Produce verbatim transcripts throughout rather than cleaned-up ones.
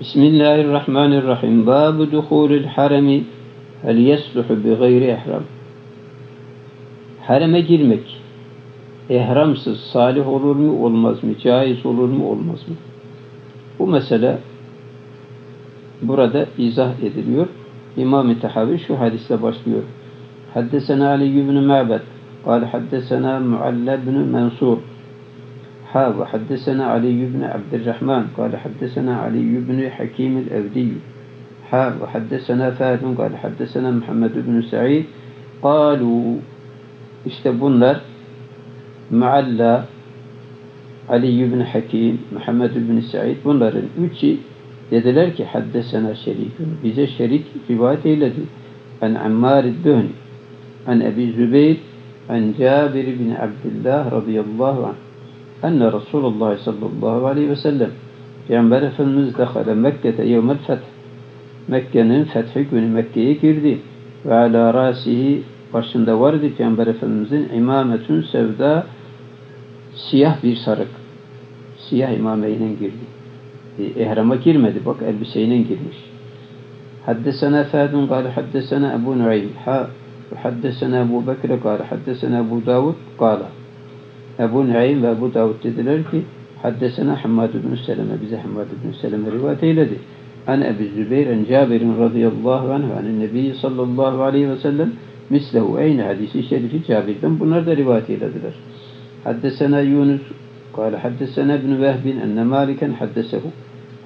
Bismillahirrahmanirrahim. Bâbu duhûlül haremi hel yesluhu bi gayri ihram. Hareme girmek ihramsız salih olur mu olmaz mı? Caiz olur mu olmaz mı? Bu mesele burada izah ediliyor. İmam-ı Tahâvi şu hadisle başlıyor. Haddesena Ali ibn Ma'bad. Kal haddesena Mualla ibn Mansur. Ha ve haddesena Ali ibn Abdurrahman. Kal haddesena Ali ibn Hakim el-Evdi. Ha ve haddesena Fâdun. Kal haddesena Muhammed ibn-i s-Sa'id. Kalu. İşte bunlar Mualla, Ali ibn Hakim, Muhammed ibn-i s-Sa'id. Bunların üçü dediler ki haddesena şerikun. Bize şerik rivayet eyledi. An Ammar el-Duhni. An Ebu Zübeyir. An Cabir bin Abdullah radıyallahu anh. Enne Resulullah sallallahu aleyhi ve sellem. Peygamber Efendimiz dehale Mekke'de yevmel feth. Mekke'nin fethi günü Mekke'ye girdi. Ve ala rasihi başında vardı Peygamber Efendimiz'in imametün sevda, siyah bir sarık. Siyah imameyle girdi. İhrama girmedi. Bak elbiseyle girmiş. Haddesena Fâdun kâle haddesena Ebu Nu'aym ha ve haddesena Ebu Bekir kâle haddesena Abu Davud kâle Ebu Nu'aym ve Abu Davud dediler ki haddesena Hammadu ibn-i s-salam bize Hammad ibn-i s-salam rivayet eyledi. An Ebu Zübeyir en Cabirin radıyallahu anh anin Nebi sallallahu aleyhi ve sellem mislehu aynı hadisi şerifi Cabir'den bunlar da rivayet eylediler. Haddesena Yunus قال حدثنا ابن وهبين أن مالكا حدثه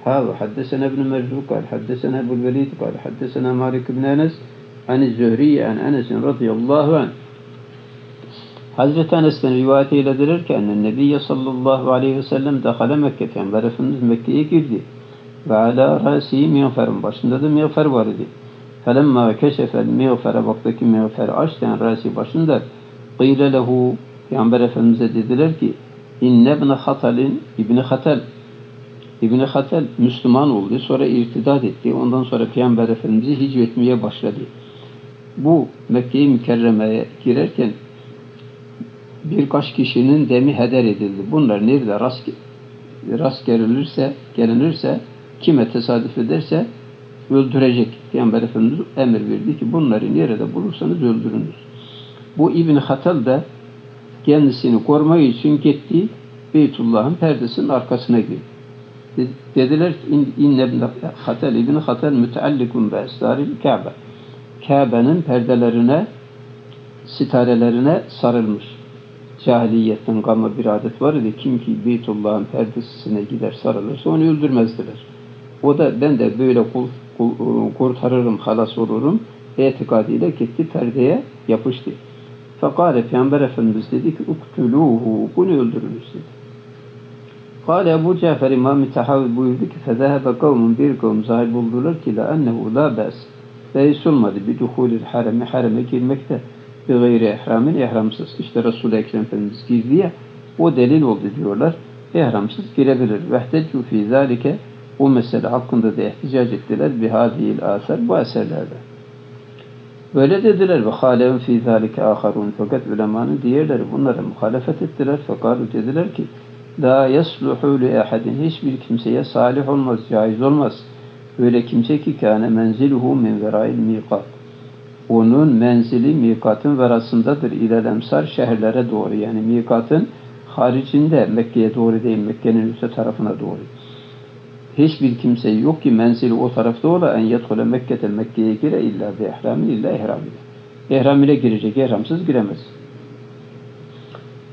هذا حدثنا ابن مرزوق قال حدثنا أبو الوليد قال حدثنا مالك بن أنس عن الزهرية عن أنس رضي الله عنه حضرت أنس رivayet eylediler ki أن النبي صلى الله عليه وسلم دخل مكة Peygamber Efendimiz Mekke'ye girdi ve ala râsihi miğferun başında da miğfer var idi فَلَمَّا كَشَفَ الْمِغْفَرَ baktaki miğfer açtı yani râsi başında قِيلَ لَهُ Peygamber Efendimiz'e dediler ki İnne ibn Khatel'in İbni Khatel İbni Khatel Müslüman oldu. Sonra irtidat etti. Ondan sonra Peygamber Efendimiz'i hicvetmeye başladı. Bu Mekke-i Mükerreme'ye girerken birkaç kişinin demi heder edildi. Bunlar nerede rast, rast gelinirse, gelinirse kime tesadüf ederse öldürecek. Peygamber Efendimiz emir verdi ki bunları nerede bulursanız öldürünüz. Bu İbni Khatel de kendisini korumak için gitti, Beytullah'ın perdesinin arkasına girdi. Dediler ki, İnne ibn Khatel, ibn Khatel müteallikun be estaril Kâbe. Kâbe'nin perdelerine, sitarelerine sarılmış. Cahiliyetten kalma bir adet var idi. Kim ki Beytullah'ın perdesine gider sarılırsa onu öldürmezdiler. O da ben de böyle kul, kul, kurtarırım, halas olurum. İtikadıyla gitti, perdeye yapıştı. Fakale Peygamber Efendimiz dedi ki uktuluhu, bunu öldürünüz dedi. Kale Ebu Cafer İmam-ı Tahâvi buyurdu ki fezehebe kavmun bir kavm zahir buldular ki la ennehu la bes beis olmadı bi duhulil harami harame girmekte bi gayri ihramin ihramsız. İşte Resul-i Ekrem Efendimiz girdi ya o delil oldu diyorlar. İhramsız girebilir. Vehdecu fî zâlike o mesele hakkında da ihticac ettiler bihâdihil âser bu eserlerde. Böyle dediler ve hâlevun fî zâlike âkharûn fakat ulemanın diğerleri bunlara muhalefet ettiler. Fekâlu dediler ki lâ yesluhû li ahadin hiçbir kimseye salih olmaz, caiz olmaz. Öyle kimse ki kâne menziluhu min verâil miqat. Onun menzili mikatın verasındadır. İlel emsar şehirlere doğru yani mikatın haricinde Mekke'ye doğru değil Mekke'nin üst tarafına doğru. Hiçbir kimse yok ki menzili o tarafta ola en yedhule Mekke'den Mekke'ye gire illa bi ihramin illa ihram ile. İhram ile girecek, ihramsız giremez.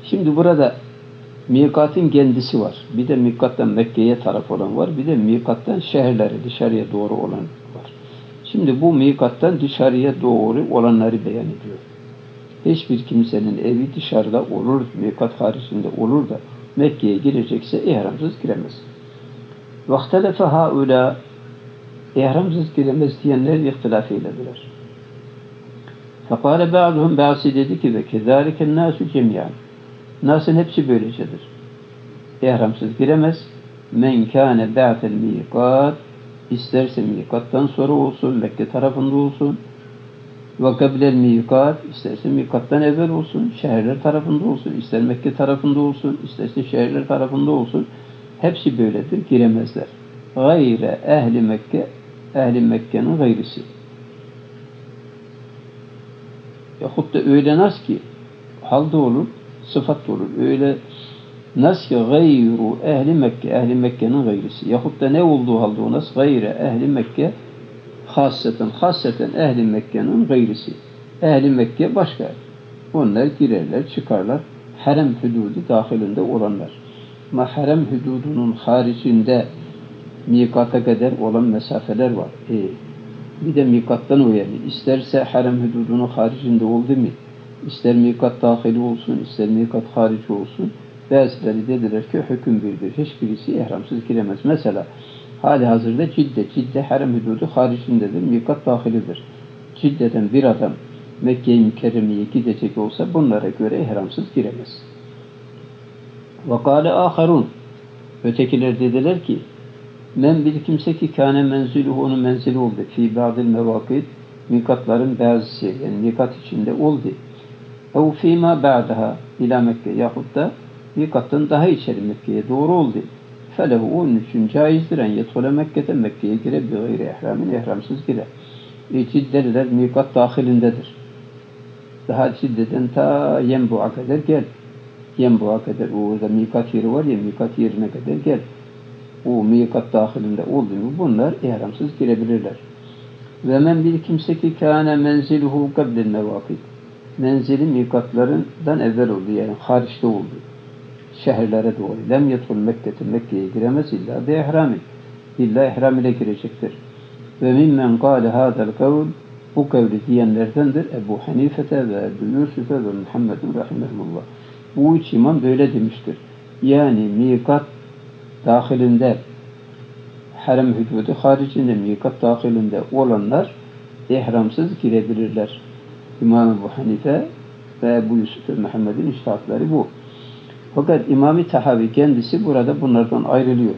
Şimdi burada mikatın kendisi var. Bir de mikattan Mekke'ye taraf olan var. Bir de mikattan şehirlere dışarıya doğru olan var. Şimdi bu mikattan dışarıya doğru olanları beyan ediyor. Hiçbir kimsenin evi dışarıda olur, mikat haricinde olur da Mekke'ye girecekse ihramsız giremez. Vaktelefe haula ihramsız giremez diyenler ihtilaf eylediler. Fekale ba'duhum ba'si dedi ki ve kezâliken nâsü cemiyan. Nas'ın hepsi böylecedir. İhramsız giremez. Men kâne ba'del miqat isterse miqattan sonra olsun, Mekke tarafında olsun. Ve kablel miqat isterse miqattan evvel olsun, şehirler tarafında olsun, ister Mekke tarafında olsun, isterse şehirler tarafında olsun. Hepsi böyledir, giremezler. gayre ehli Mekke, ehli Mekke'nin gayrisi. Yahut da öyle nas ki hal da olur, sıfat da olur. Öyle nas ki gayru ehli Mekke, ehli Mekke'nin gayrisi. Yahut da ne olduğu halde o nas? Gayre ehli Mekke, hasseten, hasseten ehli Mekke'nin gayrisi. Ehli Mekke başka. Onlar girerler, çıkarlar. Harem hüdudu dahilinde olanlar. Ama harem hüdudunun haricinde mikata kadar olan mesafeler var. E, bir de mikattan o yani. İsterse harem hüdudunun haricinde oldu mu? İster mikat dahili olsun, ister mikat harici olsun. Bazıları dediler ki hüküm birdir. Hiçbirisi ihramsız giremez. Mesela hali hazırda Cidde. Cidde harem hüdudu haricindedir. Mikat dahilidir. Cidde'den bir adam Mekke-i Mükerreme'ye gidecek olsa bunlara göre ihramsız giremez. وَقَالَ آخَرُونَ Ötekiler dediler ki men bir kimse ki kâne menzuluhu onun menzili oldu. Fî ba'dil mevâkid mikatların bazısı yani mikat içinde oldu. Ev fî mâ ba'daha ilâ Mekke yahut da mikattan daha içeri Mekke'ye doğru oldu. Felehu onun için caizdir en yetfule Mekke'de Mekke'ye gire bir gayri ihramin ihramsız gire. Cidde'liler mikat dahilindedir. Daha Cidde'den ta Yenbu'a kadar gel. Yenbu'a kadar orada mikat yeri var ya mikat yerine kadar gel. O mikat dahilinde olduğunu bunlar ihramsız girebilirler. Ve men bir kimse ki kâne menziluhu kabdil mevâkid. Menzili mikatlarından evvel oldu yani hariçte oldu. Şehirlere doğru. Lem yetul Mekke'te Mekke'ye giremez illa bi ihramin. İlla ihram ile girecektir. Ve mimmen kâle hâzel kavl, bu kavli diyenlerdendir Ebu Hanife'te ve Ebu Mürsüfe ve Muhammed'in rahimahullah. Bu üç imam böyle demiştir. Yani mikat dahilinde, harem hüdudu haricinde mikat dahilinde olanlar ihramsız girebilirler. İmam Ebu Hanife ve Ebu Yusuf ve Muhammed'in iştihatları bu. Fakat İmam-ı Tahâvi kendisi burada bunlardan ayrılıyor.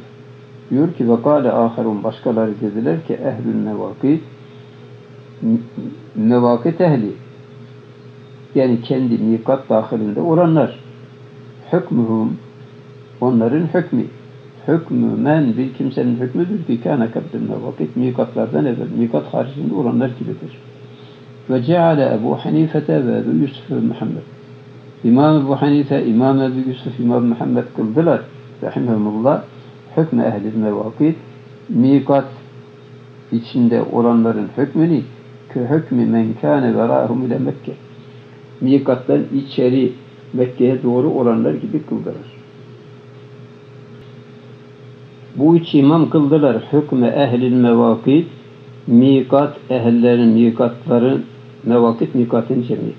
Diyor ki ve kâle âherun başkaları dediler ki ehlül mevâkit mevâkit ehli yani kendi mikat dahilinde olanlar hükmühüm onların hükmü hükmü men bir kimsenin hükmüdür ki kâne kabdil mevâkit mikatlardan evvel mikat haricinde olanlar gibidir. Ve ceale Ebu Hanifete ve Ebu Yusuf ve Muhammed İmam Ebu Hanife, İmam Ebu Yusuf, İmam Muhammed kıldılar rahimahumullah hükmü ehl-i mevâkid, mikat içinde olanların hükmünü ki hükmü men kâne verâhum ile Mekke. Mikattan içeri Mekke'ye doğru olanlar gibi kıldılar. Bu üç imam kıldılar. Hükmü ehl-i mevâkid, mikat ehllerin, mikatların, mevâkid mikatın cemi.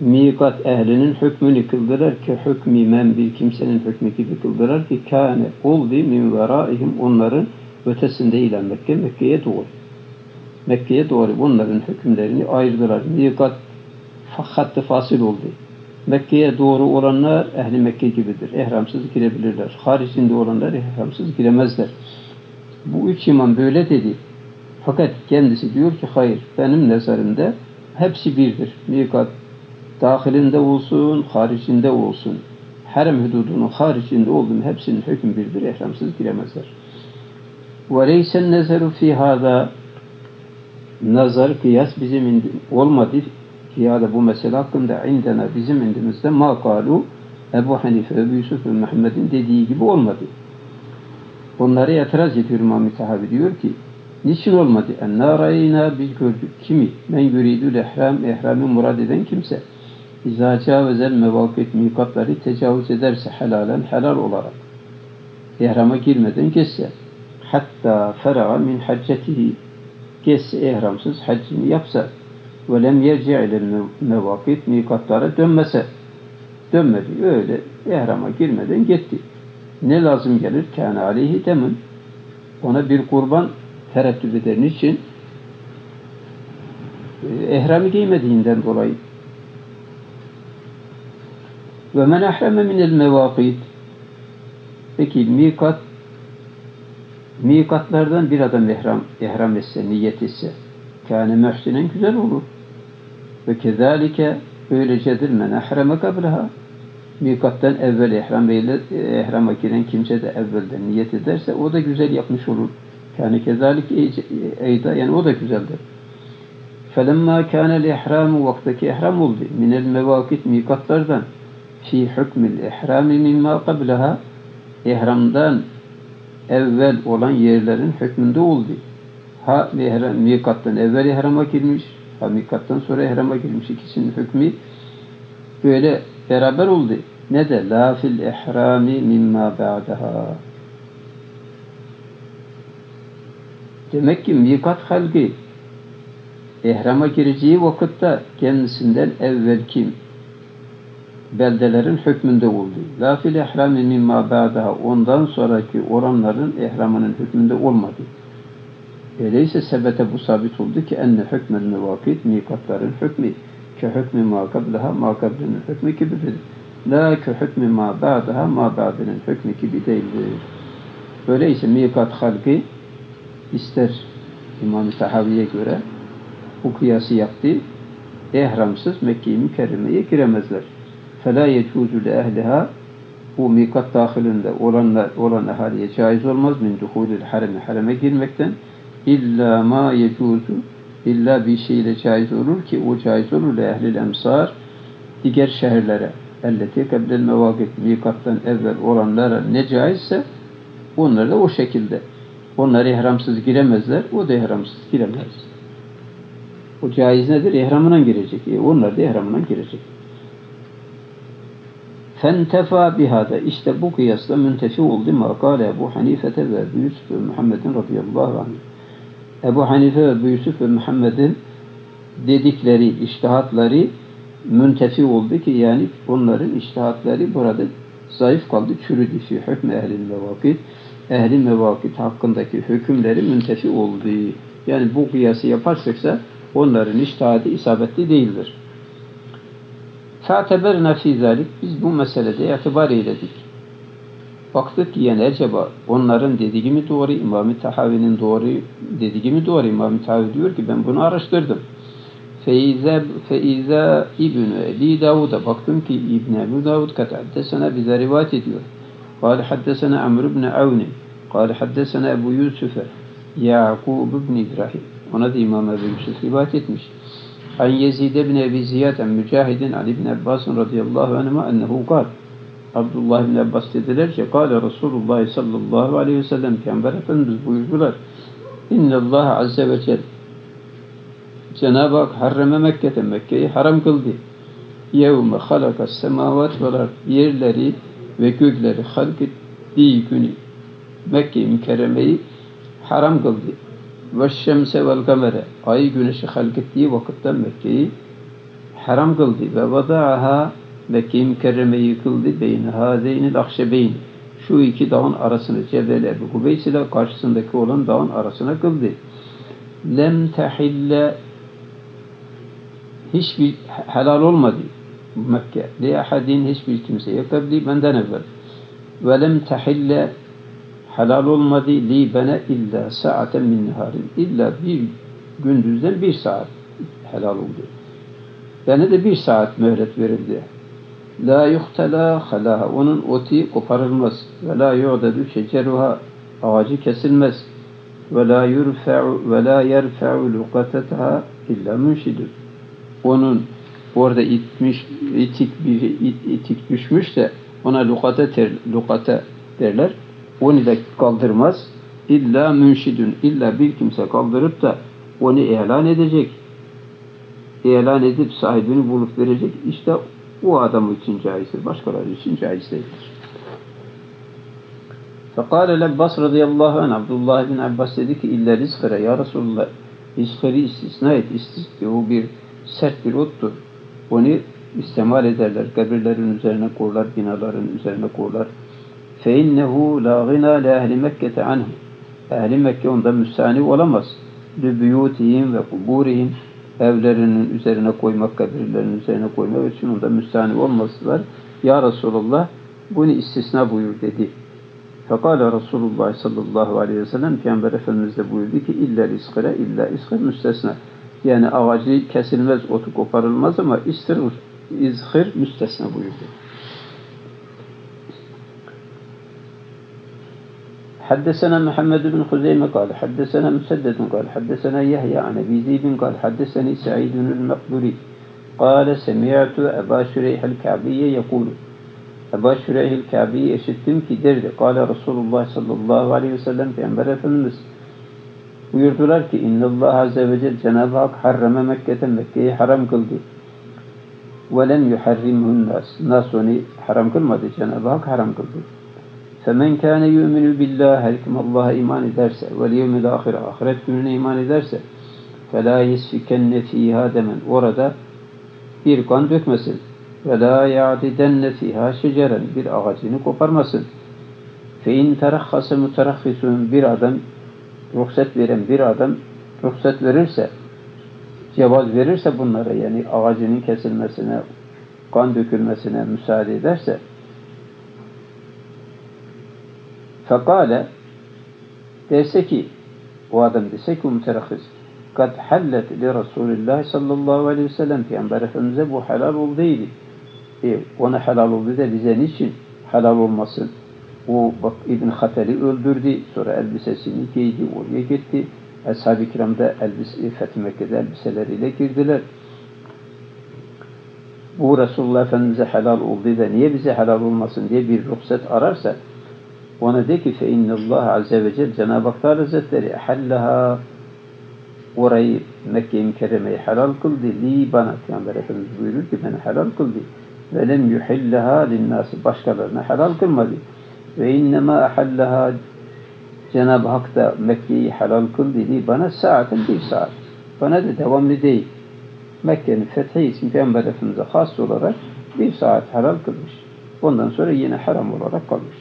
Mikat ehlinin hükmünü kıldılar ki hükmü men bir kimsenin hükmü gibi kıldılar ki kâne oldu min verâihim onların ötesinde ile Mekke, Mekke'ye doğru. Mekke'ye doğru bunların hükümlerini ayırdılar. Mikat hattı fasıl oldu. Mekke'ye doğru olanlar ehli Mekke gibidir. İhramsız girebilirler. Haricinde olanlar ihramsız giremezler. Bu üç imam böyle dedi. Fakat kendisi diyor ki hayır benim nazarımda hepsi birdir. Mikat dahilinde olsun, haricinde olsun. Harem hududunun haricinde olduğunu hepsinin hükmü birdir, ihramsız giremezler. وَلَيْسَ النَّزَرُ فِي هَذَا Nazar, kıyas bizim olmadı. Kıyada bu mesele hakkında indena bizim indimizde مَا قَالُوا Ebu Hanife, Ebu Yusuf ve Muhammed'in dediği gibi olmadı. Onlara itiraz ediyor İmam-ı Tahâvi diyor ki niçin olmadı? اَنَّا رَيْنَا biz gördük. Kimi? مَنْ يُرِيدُ الْاِحْرَامِ İhramı murad eden kimse. İzâ câvezel mevâkit mikatları tecavüz ederse helalen helal olarak ihrama girmeden geçse hatta fera'a min haccetihi geçse ihramsız haccini yapsa ve lem yerci'il mevâkit mikatlara dönmese dönmedi öyle ihrama girmeden gitti. Ne lazım gelir? Kâne aleyhi demin ona bir kurban tereddüt eden için ihramı giymediğinden dolayı. Ve men ahreme minel mevâkid peki mikat mikatlardan bir adam ihram, ihram etse, niyet etse kâne mühsinen güzel olur ve kezalike öylecedir men ahreme kablaha mikattan evvel ihram eyle, ihrama giren kimse de evvelden niyet ederse o da güzel yapmış olur. Yani kezalik eyda, yani o da güzeldir. فَلَمَّا كَانَ الْاِحْرَامُ Vaktaki ihram oldu. مِنَ الْمَوَاكِتْ Mikatlardan فِي حُكْمِ الْاِحْرَامِ مِمَّا قَبْلَهَا İhramdan evvel olan yerlerin hükmünde oldu. Ha mikattan evvel ihrama girmiş, ha mikattan sonra ihrama girmiş. İkisinin hükmü böyle beraber oldu. Ne de لَا فِي الْاِحْرَامِ مِمَّا بَعْدَهَا. Demek ki mikat halkı ihrama gireceği vakitte kendisinden evvelki beldelerin hükmünde oldu. La fil ihrami mimma ba'daha, ondan sonraki oranların ihramının hükmünde olmadı. Öyleyse sebete bu sabit oldu ki enne hükmünün vakit mikatların hükmü ki hükmü ma kablaha ma kablinin hükmü gibidir. La ki hükmü ma ba'daha ma ba'dinin hükmü gibi değildir. Öyleyse mikat halkı ister İmam-ı Tahâvi'ye göre bu kıyası yaptı. İhramsız Mekke-i Mükerreme'ye giremezler. فَلَا يَجُوزُ لَاَهْلِهَا Bu mikat dahilinde olanlar, olan ahaliye caiz olmaz. مِنْ دُخُولِ الْحَرَمِ Hareme girmekten اِلَّا مَا يَجُوزُ İlla bir şeyle caiz olur ki o caiz olur. لَاَهْلِ الْاَمْسَارِ Diğer şehirlere اَلَّتِي قَبْلَ الْمَوَاقِتِ Mikattan evvel olanlara ne caizse onlar da o şekilde. Onlar ihramsız giremezler. O da ihramsız giremez. O caiz nedir? İhramından girecek. E onlar da ihramından girecek. فَانْتَفَى بِهَذَا İşte bu kıyasla müntefi oldu. مَا قَالَ Ebu Hanife'te ve Ebu Yusuf ve Muhammed'in radıyallahu anh. Ebu Hanife ve Ebu Yusuf ve Muhammed'in dedikleri, içtihatları müntefi oldu ki yani onların içtihatları burada zayıf kaldı. Çürüdü. Fî hükmü ehlil mevâkid. Ehl-i mevâkit hakkındaki hükümleri müntefi oldu. Yani bu kıyası yaparsak onların içtihadı isabetli değildir. فَاَتَبَرْنَا فِي ذَلِكَ Biz bu meselede itibar eyledik. Baktık ki yani acaba onların dediği mi doğru, İmam-ı Tahâvi'nin doğru dediği mi doğru? İmam-ı Tahâvi diyor ki ben bunu araştırdım. فَاِذَا فَاِذَا İbn-i Ebi Davud'a baktım ki İbn-i Ebu Davud kat'adde sana bize rivayet ediyor. قال حدثنا عمرو بن عون قال حدثنا أبو يوسف يعقوب بن إبراهيم ona da İmam Ebu Yusuf rivayet etmiş. An Yezid ibn Ebi Ziyad Mücahid'in Ali ibn Abbas radıyallahu anhuma ennehu kal Abdullah ibn Abbas dediler ki kâle Resulullah sallallahu aleyhi ve sellem Peygamber Efendimiz buyurdular İnnallâhe azze ve celle Cenab-ı Hak harreme Mekke'te Mekke'yi haram kıldı. Yevme halakas semâvat velar yerleri ve gökleri halk ettiği günü Mekke-i Mükerreme'yi haram kıldı. Ve şemse vel kamere ayı güneşi halk ettiği vakitte Mekke'yi haram kıldı. Ve vada'aha Mekke-i Mükerreme'yi yıkıldı. Beyni hazeynil akşebeyn şu iki dağın arasını Cebel Ebu Kubeys ile karşısındaki olan dağın arasına kıldı. Lem tehille hiçbir helal olmadı. Mekke. Liyahadin hiçbir kimseye kabli benden evvel. Ve lem tehille helal olmadı li bene illa saaten min niharin. İlla bir gündüzden bir saat helal oldu. Bana de bir saat mühlet verildi. La yuhtela halaha. Onun oti koparılmaz. Ve la yu'dadu şeceruha. Ağacı kesilmez. Ve la yurfe'u ve la yerfe'u luqatetaha illa münşidun. Onun orada itmiş, itik bir it, itik düşmüş de ona lukata, ter, lukata derler. Onu da kaldırmaz. İlla münşidün. İlla bir kimse kaldırıp da onu ilan edecek. İlan edip sahibini bulup verecek. İşte o adam için caizdir. Başkaları için caiz değildir. Fekâle Abbas radıyallahu anh Abdullah ibn Abbas dedi ki İlla rizkıra ya Resulullah rizkıri istisna et. İstisna o bir sert bir ottur. Onu istemal ederler. Kabirlerin üzerine korlar, binaların üzerine korlar. فَاِنَّهُ لَا غِنَا لَاَهْلِ مَكَّةَ عَنْهُ Ehl-i Mekke onda müstahni olamaz. لُبُيُوتِهِمْ وَقُبُورِهِمْ Evlerinin üzerine koymak, kabirlerin üzerine koymak için onda müstahni olmazlar. Ya Resulullah bunu istisna buyur dedi. فَقَالَ Resulullah sallallahu aleyhi ve sellem Peygamber Efendimiz de buyurdu ki اِلَّا اِسْخِرَ اِلَّا اِسْخِرَ müstesna. Yani ağacı kesilmez, otu koparılmaz ama istir, izhir müstesna buyurdu. حدثنا محمد بن خزيمة قال حدثنا مسدد قال حدثنا يحيى عن أبي زيد قال حدثني سعيد المقبري قال سمعت أبا شريح الكعبي يقول أبا شريح الكعبي işittim ki derdi قال رسول الله صلى الله عليه وسلم Peygamber Efendimiz buyurdular ki İnnallâhe azze ve celle Cenab-ı Hak harrama Mekke'ten Mekke'yi haram kıldı. وَلَنْ يُحَرِّمْهُ النَّاسِ Nas onu haram kılmadı. Cenab-ı Hak haram kıldı. فَمَنْ كَانَ يُؤْمِنُ بِاللّٰهِ Her kim Allah'a iman ederse وَالْيَوْمِ الْآخِرَ Ahiret gününe iman ederse فَلَا يَسْفِكَنَّ ف۪يهَا demen orada bir kan dökmesin. وَلَا يَعْدِدَنَّ ف۪يهَا شَجَرًا bir ağacını koparmasın. فَاِنْ تَرَخَّسَ مُتَرَخِّسُونَ bir adam ruhsat veren bir adam ruhsat verirse cevaz verirse bunlara yani ağacının kesilmesine, kan dökülmesine müsaade ederse fekale derse ki o adam dese ki müterakhis kad hallet li Resulullah sallallahu aleyhi ve sellem Peygamber Efendimiz'e bu helal olduydu. E, ona helal oldu da bize niçin helal olmasın? O bak İbni Khatel'i öldürdü. Sonra elbisesini giydi. Oraya gitti. Ashab-ı kiramda elbise, Fethi Mekke'de elbiseleriyle girdiler. Bu Resulullah Efendimiz'e helal oldu da niye bize helal olmasın diye bir ruhsat ararsa ona de ki فَاِنَّ اللّٰهَ عَزَّ وَجَلْ Cenab-ı Hak Teala Hazretleri اَحَلَّهَا orayı Mekke-i Mükerreme'yi helal kıldı. Li bana Peygamber Efendimiz buyurur ki beni helal kıldı. وَلَمْ يُحِلَّهَا لِلنَّاسِ başkalarına helal kılmadı. Ve innema ahallaha Cenab-ı Hak da Mekke'yi helal kıl dedi. Bana saatin bir saat. Bana da devamlı değil. Mekke'nin fethi için Peygamber Efendimiz'e has olarak bir saat helal kılmış. Ondan sonra yine haram olarak kalmış.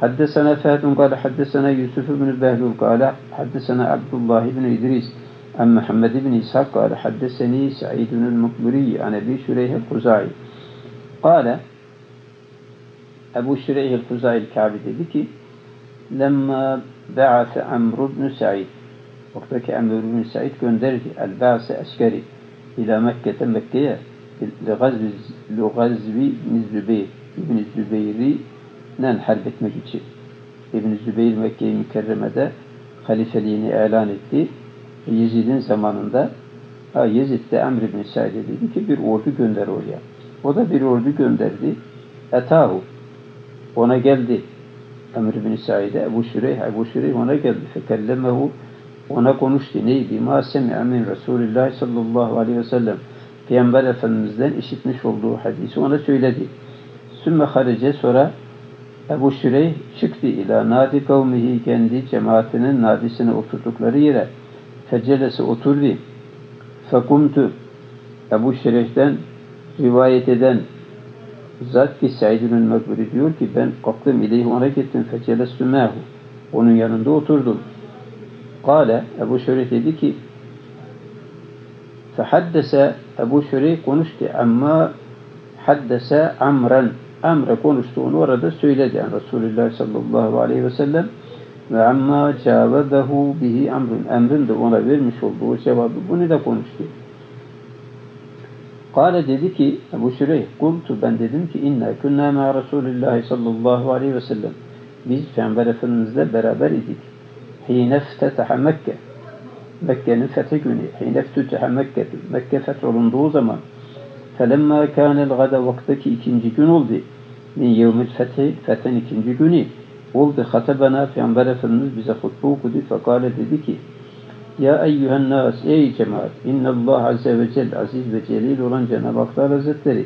Haddesana Fehdun kâle haddesana Yusuf ibn-i Behlul kâle haddesana Abdullah ibn İdris an Muhammed ibn İshak kâle haddesani Sa'idun el-Mukburi an Ebu Şureyh el-Kusai kâle Ebu Şureyh el-Kusai el-Kâbi dedi ki لَمَّا بَعَثَ عَمْرُ بْنُ سَعِيدٍ Oktaki Amr ibn Sa'id gönderdi el-Ba'se askeri ila Mekke'te Mekke'ye لُغَزْوِ نِزْزُبَيْرِ İbni Zübeyir'le harp etmek için. İbni Zübeyir Mekke-i Mükerreme'de halifeliğini ilan etti. Yezid'in zamanında Yezid de Amr ibn Sa'id'e dedi ki bir ordu gönder oraya. O da bir ordu gönderdi. Atahu ona geldi. Amr bin Sa'id'e Ebu Şureyh, Ebu Şureyh ona geldi. Fekellemehu ona konuştu. Neydi? Ma semi'a min Resulullah sallallahu aleyhi ve sellem Peygamber Efendimiz'den işitmiş olduğu hadisi ona söyledi. Sümme harice sonra Ebu Şureyh çıktı ila nadi kavmihi kendi cemaatinin nadisine oturdukları yere fecelesi oturdu. Fekumtu Ebu Şureyh'den rivayet eden zat ki Said'in el-Mekburi diyor ki ben kalktım ileyhi ona gittim fecelestü mehu onun yanında oturdum. Kale Ebu Şureyh dedi ki fehaddese Ebu Şureyh konuştu ama haddese amran amre konuştu onu orada söyledi yani Resulullah sallallahu aleyhi ve sellem ve amma cavabehu bihi amrun emrin de ona vermiş olduğu cevabı bunu da konuştu. Kale dedi ki Ebu Şureyh kultu ben dedim ki inna künnâ mâ Resûlillâhi sallallahu aleyhi ve sellem biz Peygamber Efendimiz'le beraber idik. Hîneftetehe Mekke Mekke'nin fethi günü Hîneftetehe Mekke Mekke fetholunduğu zaman felemmâ kânel gada vaktaki ikinci gün oldu min yevmil fethi fethin ikinci günü oldu hatabana Peygamber Efendimiz bize hutbu okudu fekale dedi ki ya eyyühennâs, ey cemaat, innallâhe azze ve celle, aziz ve celil olan Cenab-ı Hak Hazretleri,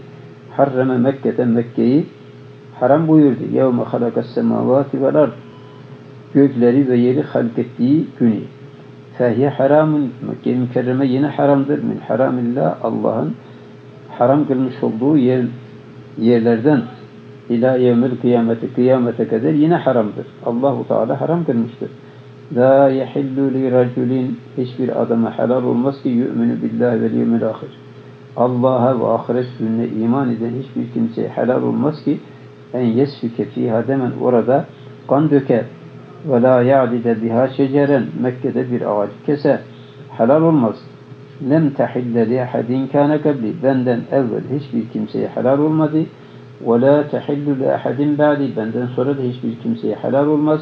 harreme Mekke'den Mekke'yi haram buyurdu. Yevme halakassemâvâti vel ard, gökleri ve yeri halkettiği günü. Fehye haramun, Mekke-i Mükerreme yine haramdır. Min haramillah, Allah'ın haram kılmış olduğu yer, yerlerden ila yevmil kıyamete, kıyamete kadar yine haramdır. Allah-u Teala haram kılmıştır. La yahillu li raculin hiçbir adama helal olmaz ki yu'minu billahi vel yevmil ahir. Allah'a ve ahiret gününe iman eden hiçbir kimseye helal olmaz ki en yesfike fiha demen orada kan döker. Ve la ya'dide biha şeceren Mekke'de bir ağacı keser. Helal olmaz. Lem tahille li ahadin kana kabli benden evvel hiçbir kimseye helal olmadı. Ve la tahillu li ahadin ba'di benden sonra da hiçbir kimseye helal olmaz.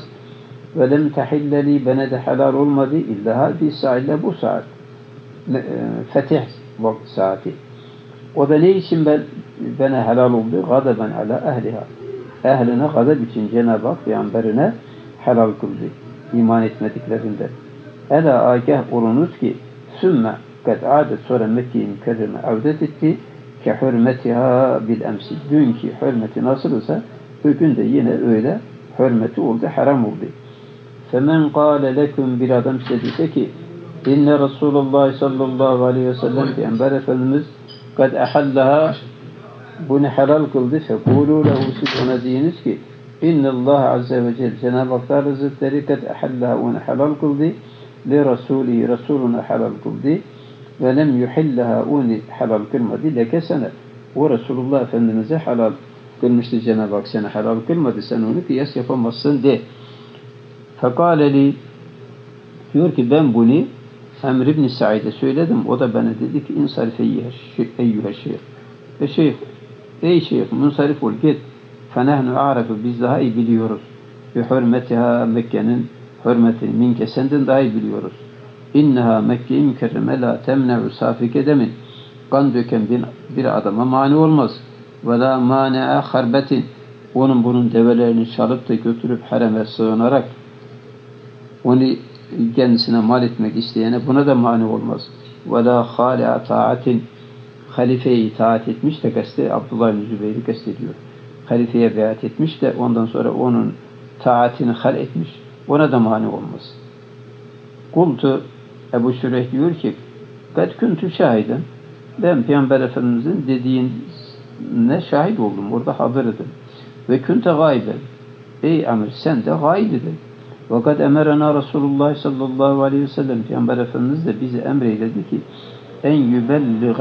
Ve lem tehilleli, bana da helal olmadı illa hadi saatla bu saat. Fetih vakti saati. O da ne için ben, bana helal oldu? Gadaben ala ehliha. Ehline gadab için Cenab-ı Hak peygamberine helal kıldı. İman etmediklerinde. Ela agah olunuz ki sümme kad adet sonra Mekke-i Mükerreme avdet etti ki hürmetiha bil emsi. Dünkü hürmeti nasılsa bugün de yine öyle hürmeti oldu, haram oldu. Femen kâle leküm bir adam size dese ki inne Resûlullah sallallahu aleyhi ve sellem Peygamber Efendimiz kad ahallaha bunu helal kıldı. Fekûlû lehu siz ona deyiniz ki İnnallâhe azze ve celle Cenab-ı Hak Hazretleri kad ahallaha onu helal kıldı. Li Rasûlî Rasûluna helal kıldı. Ve lem yuhillaha onu helal kılmadı. Leke sene o Resulullah Efendimiz'e helal kılmıştı Cenab-ı Hak sana helal kılmadı. Sen onu kıyas yapamazsın de. Fekâleli diyor ki ben bunu Amr ibn-i Sa'id'e söyledim. O da bana dedi ki insarif eyyühe şeyh. E şeyh, ey şeyh, münsarif ol git. Fenehnu a'rafu biz daha iyi biliyoruz. Bi hürmetiha Mekke'nin hürmetini minke senden daha iyi biliyoruz. İnneha Mekke-i mükerreme la temne'u safike demin. Kan döken bir adama mani olmaz. Ve la mane'a harbetin. Onun bunun develerini çalıp da götürüp hareme sığınarak onu kendisine mal etmek isteyene buna da mani olmaz. وَلَا خَالِعَ تَاعَةٍ Halifeye itaat etmiş de kastediyor. Abdullah ibn-i Zübeyir'i kastediyor. Halifeye biat etmiş de ondan sonra onun taatini hal etmiş. Ona da mani olmaz. Kultu Ebu Şureyh diyor ki قَدْ كُنْتُ شَاهِدًا ben Peygamber Efendimiz'in dediğine şahit oldum. Orada haber edin. وَكُنْتَ غَايْبًا ey Amir sen de gayb edin. Fakat emerena Resulullah sallallahu aleyhi ve sellem Peygamber Efendimiz de bize emreyledi ki en yübelliğe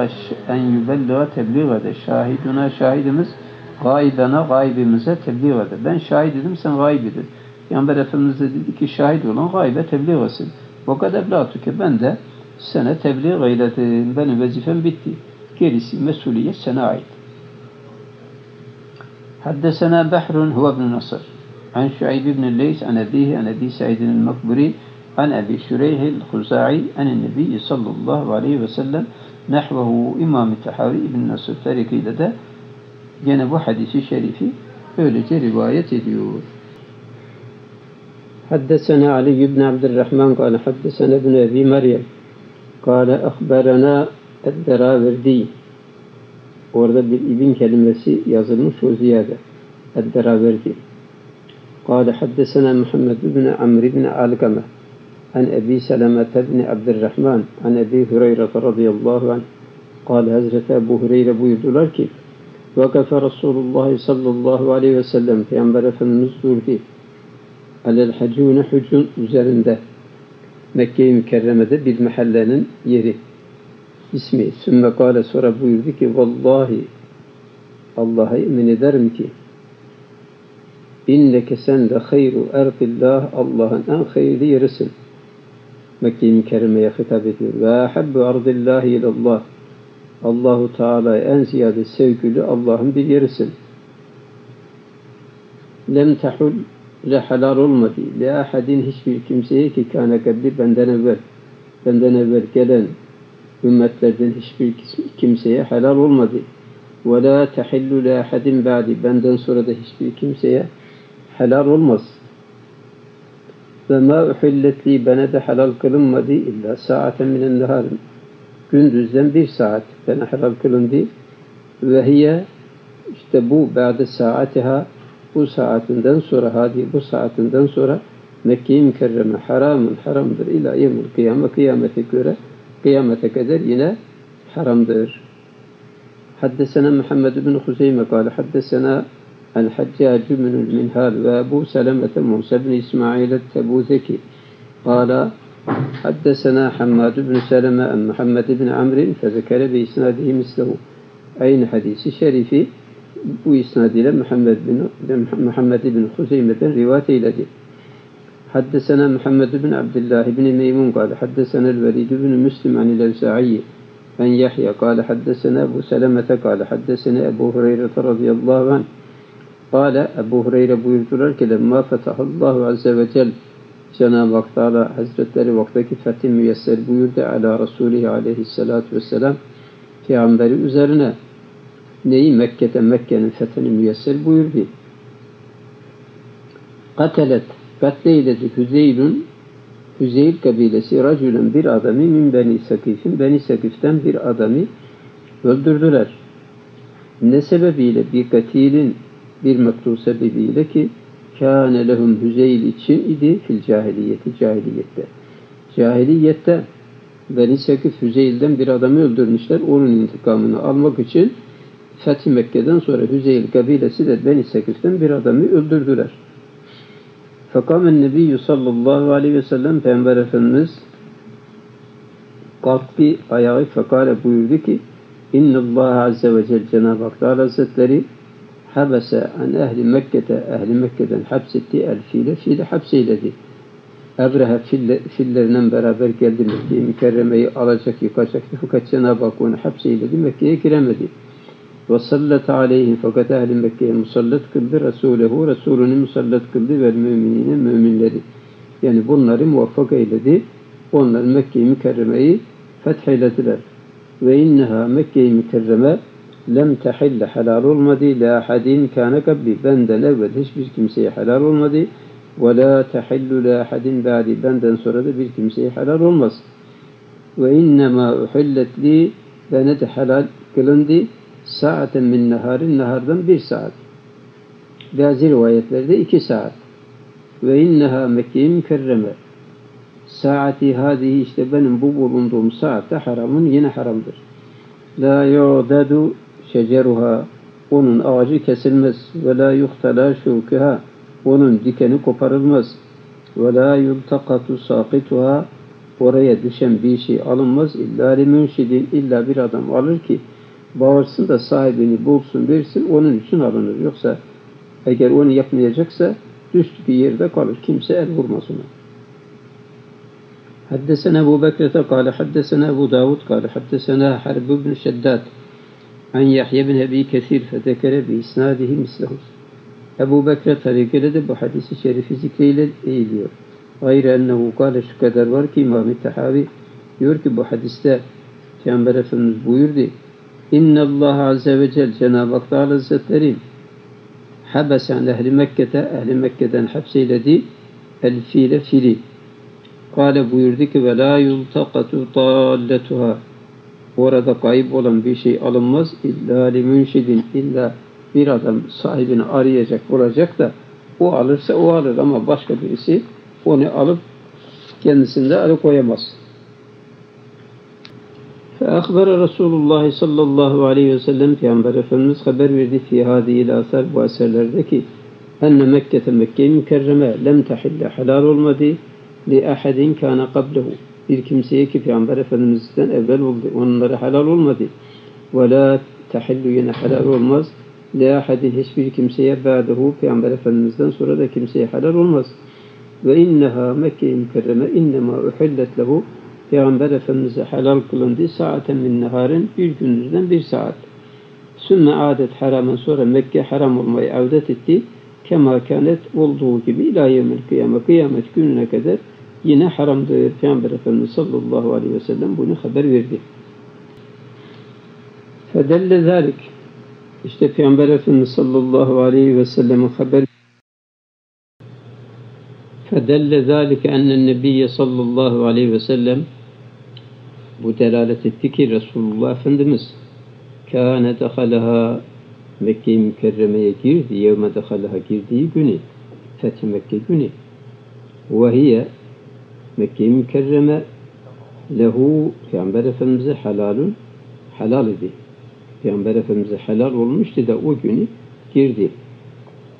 en yübelliğe tebliğ ede şahiduna şahidimiz gaybana gaybimize tebliğ ede. Ben şahit dedim sen gayb edin. Peygamber Efendimiz de dedi ki şahit olan gaybe tebliğ etsin. Fakat eblatuke ben de sana tebliğ eyledim. Benim vazifem bitti. Gerisi mesuliyet sana ait. Haddesena Behrun huve ibn Nasr عن شعيب بن الليث عن أبيه عن أبي سعيد المقبري عن أبي شريح الخزاعي عن النبي صلى الله عليه وسلم نحوه إمام التحاوي بن نصر تاريخiyle de gene bu hadisi şerifi böylece rivayet ediyor. حدثنا علي بن عبد الرحمن قال حدثنا ابن أبي مريم قال أخبرنا الدراوردي orada bir ibn kelimesi yazılmış o ziyade الدراوردي قال حدثنا محمد بن عمرو بن علقمة عن أبي سلمة بن عبد الرحمن عن أبي هريرة رضي الله عنه قال حضرت أبو هريرة buyurdular ki وقف رسول الله صلى الله عليه وسلم Peygamber Efendimiz durdu alel hacune hucun üzerinde Mekke-i Mükerreme'de bir mahallenin yeri ismi sümme kâle sonra buyurdu ki vallahi Allah'a emin ederim ki İnneke sen de hayru erdillah Allah'ın en hayırlı yerisin. Mekke-i Mükerreme'ye hitap ediyor. Ve habbu ardillahi ilallah Allahu Teala'yı en ziyade sevgili Allah'ın bir yerisin. Lem tahul le helal olmadı. Le ahadin hiçbir kimseye ki kâne kabli benden evvel. Benden evvel gelen ümmetlerden hiçbir kimseye helal olmadı. Ve la tahillu le ahadin ba'di. Benden sonra da hiçbir kimseye helal olmaz. Ve ma uhilletli bana da helal kılınmadı illa saaten minen neharin. Gündüzden bir saat bana helal kılındı. Ve hiye işte bu ba'de saatiha bu saatinden sonra hadi bu saatinden sonra Mekke-i Mükerreme haramın haramdır ila yevmil kıyame kıyamete göre kıyamete kadar yine haramdır. Haddesena Muhammed bin Huzeyme kâle haddesena الحجاج من المنهال وأبو سلمة موسى بن إسماعيل التبوذكي قال حدثنا حماد بن سلمة عن محمد بن عمرو فذكر بإسناده مثله أين حديث الشريف وإسناد إلى محمد بن محمد بن خزيمة روايته الذي حدثنا محمد بن عبد الله بن ميمون قال حدثنا الوليد بن مسلم عن الأوزاعي عن يحيى قال حدثنا أبو سلمة قال حدثنا أبو هريرة رضي الله عنه قال أبو هريرة buyurdular ki لما فتح الله عز وجل Cenab-ı Hak Teala Hazretleri vaktaki fethi müyesser buyurdu. Ala Resulü aleyhissalatu vesselam peygamberi üzerine neyi Mekke'de Mekke'nin fethini müyesser buyurdu. Katelet katleyledi Hüzeyl'ün Hüzeyl kabilesi racülün bir adamı min Beni Sakif'in Beni Sakif'ten bir adamı öldürdüler. Ne sebebiyle? Bir katilin bir mektu sebebiyle ki kâne lehum Hüzeyl için idi fil cahiliyeti cahiliyette. Cahiliyette Beni Sakif Hüzeyl'den bir adamı öldürmüşler. Onun intikamını almak için Fethi Mekke'den sonra Hüzeyl kabilesi de Beni Sakif'ten bir adamı öldürdüler. Fekamen Nebiyyü sallallahu aleyhi ve sellem Peygamber Efendimiz kalktı ayağı fekale buyurdu ki İnnallâhe azze ve celle Cenab-ı Hak Teâlâ Hazretleri habese an ehli Mekke'te ehli Mekke'den hapsetti el fiile fiile hapseyledi. Ebrehe fille, fillerinden beraber geldi Mekke'ye mükerremeyi alacak yıkacaktı fakat Cenab-ı Hak onu hapseyledi Mekke'ye giremedi. Ve sallat aleyhim fakat ehli Mekke'ye musallat kıldı Resulehu Resulünü musallat kıldı ve müminine müminleri yani bunları muvaffak eyledi. Onlar Mekke'yi mükerremeyi fetheylediler. Ve inneha Mekke-i mükerreme lem tehille helal olmadı la hadin kâne kabbi benden evvel hiçbir kimseye helal olmadı ve la tehillu la hadin ba'di benden sonra da bir kimseye helal olmaz. Ve innemâ uhilletli bana da helal kılındı saaten min neharin nehardan bir saat. Bazı rivayetlerde iki saat. Ve inneha Mekke-i mükerreme saati hâzihi işte benim bu bulunduğum saatte haramın yine haramdır. La yu'dadu şeceruha onun ağacı kesilmez ve la yuhtala şevkiha onun dikeni koparılmaz ve la yultakatu sakituha oraya düşen bir şey alınmaz illa li münşidin illa bir adam alır ki bağırsın da sahibini bulsun versin onun için alınır. Yoksa eğer onu yapmayacaksa düştüğü yerde kalır. Kimse el vurmaz ona. حدثنا أبو بكرة قال حدثنا أبو داود قال حدثنا حرب بن شداد عن يحيى بن أبي كثير فذكر بإسناده مثله أبو بكرة رجلد بحديث الشريف ذكريل إيليور غير أنه قال شكدر وركي إمام التحاوي يوركي بحديثه Peygamber Efendimiz buyurdu İnne Allah Azze ve Celle Cenab-ı Hak Teâlâ Hazretleri habesen ehli Mekke'te ehli Mekke'den hapseyledi el fiile fili Kale buyurdu ki ve la yultakatu dalletuha orada kayıp olan bir şey alınmaz illa li münşidin illa bir adam sahibini arayacak olacak da o alırsa o alır ama başka birisi onu alıp kendisinde alıkoyamaz. Fe akbara Resulullah sallallahu aleyhi ve sellem Peygamber Efendimiz haber verdi fi hâdihil asar bu eserlerdeki enne Mekke'te Mekke-i mükerreme lem tehille helal olmadı li ahadin kana qablehu bir kimseye ki Peygamber Efendimiz'den evvel oldu onlara helal olmadı ve la tahillu yine helal olmaz li ahadin hiçbir kimseye ba'dehu Peygamber Efendimiz'den sonra da kimseye helal olmaz ve inneha Mekke-i mükerreme innema uhillet lehu Peygamber Efendimiz'e helal kılındı saaten min neharin bir gündüzden bir saat sümme adet haramın sonra Mekke haram olmayı avdet etti kema kânet olduğu gibi ilâ yevmil kıyama kıyamet gününe kadar yine haramdır. Peygamber Efendimiz sallallahu aleyhi ve sellem bunu haber verdi. Fedelle zâlik işte Peygamber Efendimiz sallallahu aleyhi ve sellem'in haber Fedelle zâlike ennen nebiyye sallallahu aleyhi ve sellem bu delalet etti ki Resulullah Efendimiz kâne dehalaha Mekke-i Mükerreme'ye girdi, yevme dehalaha girdiği günü, Fethi Mekke günü. Vahiye, Mekke-i Mükerreme lehu, Peygamber Efendimiz'e helalun, helal idi. Peygamber Efendimiz'e helal olmuştu da o günü girdi.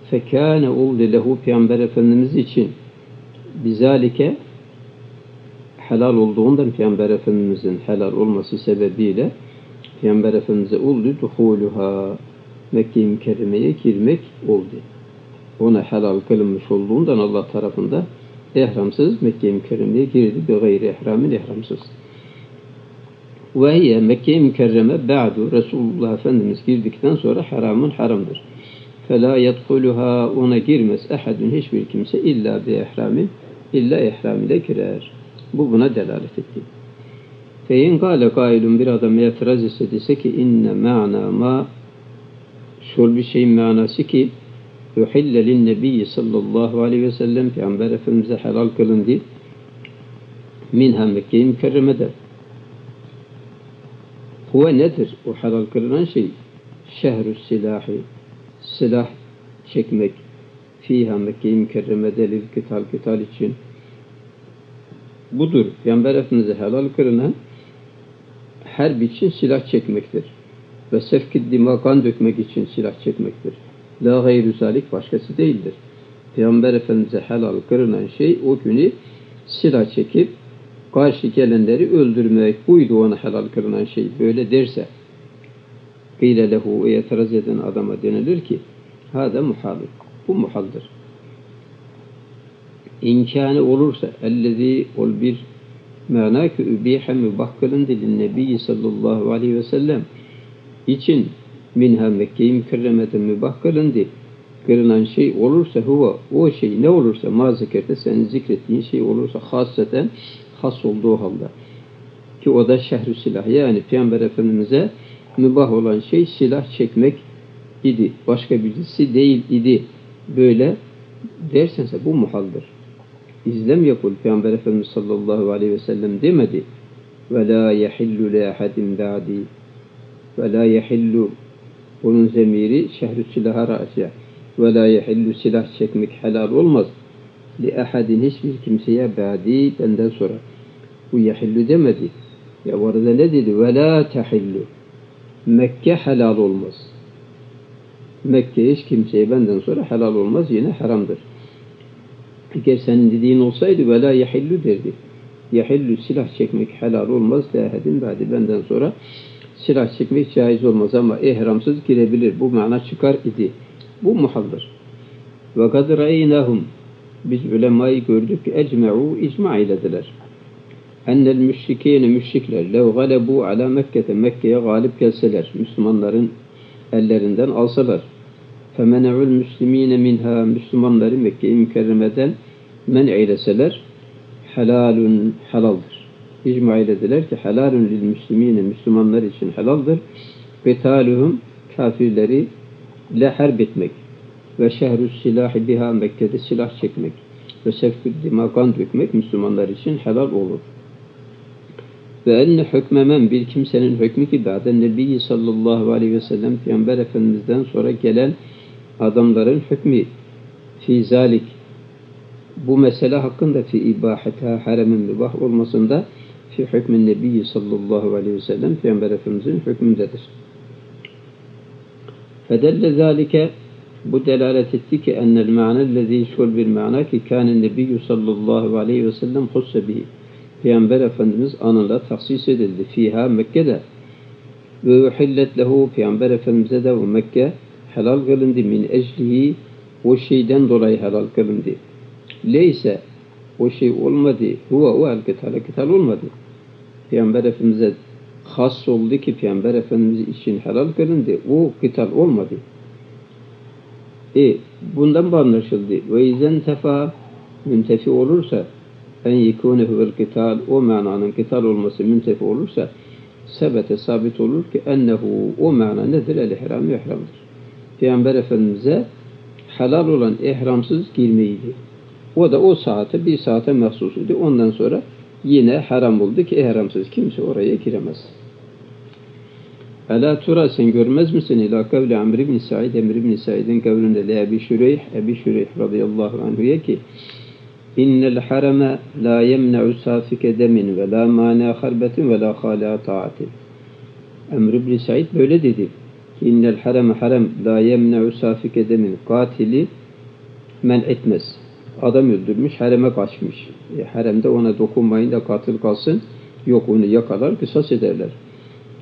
Fekâne oldu lehu, Peygamber Efendimiz için bizalike helal olduğundan Peygamber Efendimiz'in helal olması sebebiyle Peygamber Efendimiz'e oldu, duhuluha. Mekke-i Mükerreme'ye girmek oldu. Ona helal kılınmış olduğundan Allah tarafında ehramsız Mekke-i Mükerreme'ye girdi. Bi gayri ihramin ihramsız. Ve hiye Mekke-i Mükerreme ba'du Resulullah Efendimiz girdikten sonra haramın haramdır. Fe la yedhuluha ona girmez ehadun hiçbir kimse illa bi ihramin illa ihram ile girer. Bu buna delalet etti. Feyin gâle gâilun, bir adam itiraz etse dese ki inne me'na ma, şöyle bir şeyin manası ki yuhille linnebiyyi sallallahu aleyhi ve sellem, Peygamber Efendimiz'e helal kılındı. Minha Mekke-i Mükerreme'de. Huve nedir? O helal kılınan şey. Şehrü silahı, silah çekmek. Fiha Mekke-i Mükerreme'de lil kital, kital için. Budur. Peygamber Efendimiz'e helal kılınan her bir için silah çekmektir. Ve sefkid dima, kan dökmek için silah çekmektir. La gayr-ı zalik, başkası değildir. Peygamber Efendimiz'e helal kılınan şey o günü silah çekip karşı gelenleri öldürmek, buydu ona helal kılınan şey. Böyle derse gıyle lehu, itiraz eden adama denilir ki hâda muhaldır. Bu muhaldır. İmkânı olursa ellezî ol bir mânâkü übîhe mübah kılındı linnebiyyi sallallahu aleyhi ve sellem için minha Mekke-i Mükerreme'de mübah kılındı. Kırılan şey olursa huva, o şey ne olursa mazikerde senin zikrettiğin şey olursa hasreten has olduğu halde ki o da şehr-i silah, yani Peygamber Efendimiz'e mübah olan şey silah çekmek idi. Başka birisi değil idi. Böyle dersense bu muhaldır. İzlem yakul, Peygamber Efendimiz sallallahu aleyhi ve sellem demedi. Ve la yehillu le ahadim ba'di. Ve la yehillu, onun zemiri şehr-i silaha râsiye. Ve la yehillu, silah çekmek helal olmaz. Li ahadin, hiçbir kimseye ba'di, benden sonra. Bu yehillu demedi. Ya orada ne dedi? Ve la tehillu. Mekke helal olmaz. Mekke hiç kimseye benden sonra helal olmaz. Yine haramdır. Eğer senin dediğin olsaydı ve la yehillu derdi. Yehillu, silah çekmek helal olmaz. Li ahadin ba'di, benden sonra silah çekmek caiz olmaz ama ihramsız girebilir. Bu mana çıkar idi. Bu muhaldır. Ve kad ra'eynâhum, biz ulemayı gördük ki ecme'u, icma eylediler. Ennel müşrikîne, müşrikler lev galebû alâ Mekke'te, Mekke'ye galip gelseler, Müslümanların ellerinden alsalar, femene'ul müslimîne minha, Müslümanları Mekke-i Mükerreme'den men eyleseler, helalun, helaldir. İcma eylediler ki helalun lil müslimîne, Müslümanlar için helaldir. Betâluhum, kafirleri le harp etmek ve şehrü silahı biha, Mekke'de silah çekmek ve sefkü dima, kan dökmek Müslümanlar için helal olur. Ve enne hükmemen, bir kimsenin hükmü ki ba'den nebiyyi sallallahu aleyhi ve sellem, Peygamber Efendimiz'den sonra gelen adamların hükmü fi zalik, bu mesele hakkında fi ibahata, haremin mübah olmasında fi hükmün nebiyyi sallallahu aleyhi ve sellem, Peygamber Efendimiz'in hükmündedir. فَدَلَّ ذَٰلِكَ, bu delalet etti ki اَنَّ الْمَعْنَا الَّذ۪ي شُلْ بِالْمَعْنَا كِ كَانَ النَّبِيُّ sallallahu aleyhi ve sellem خُسَّ بِهِ, Peygamber Efendimiz anında tahsis edildi. Fiha, Mekke'de. وَيُحِلَّتْ لَهُ, Peygamber Efendimiz'e de o Mekke helal kılındı. مِنْ اَجْلِهِ, o şeyden dolayı helal kılındı. Leyse, o şey olmadı. Huva, o el-kitale, kital olmadı. Peygamber Efendimiz'e has oldu ki Peygamber Efendimiz için helal kılındı. O kital olmadı. E, bundan mı anlaşıldı? Ve izen tefa, müntefi olursa en yekûnehu vel kital, o mananın kital olması müntefi olursa sebete, sabit olur ki ennehu, o mana nedir? El ihram, ihramdır. Peygamber Efendimiz'e helal olan ihramsız girmeydi. O da o saate, bir saate mahsus idi. Ondan sonra yine haram oldu ki ihramsız kimse oraya giremez. Ela tura, sen görmez misin? İlâ kavli Amr ibn-i Sa'id, Amr ibn-i Sa'id'in kavlinde le Ebu Şureyh, Ebu Şureyh radıyallahu anhu'ya ki innel harame la yemne'u safike demin ve la mâne harbetin ve la khâlâ ta'atin. Amr ibn-i Sa'id böyle dedi. İnnel harame, haram la yemne'u safike demin, katili men etmez. Adam öldürmüş, hareme kaçmış. E, haremde ona dokunmayın da katil kalsın. Yok, onu yakalar, kısas ederler.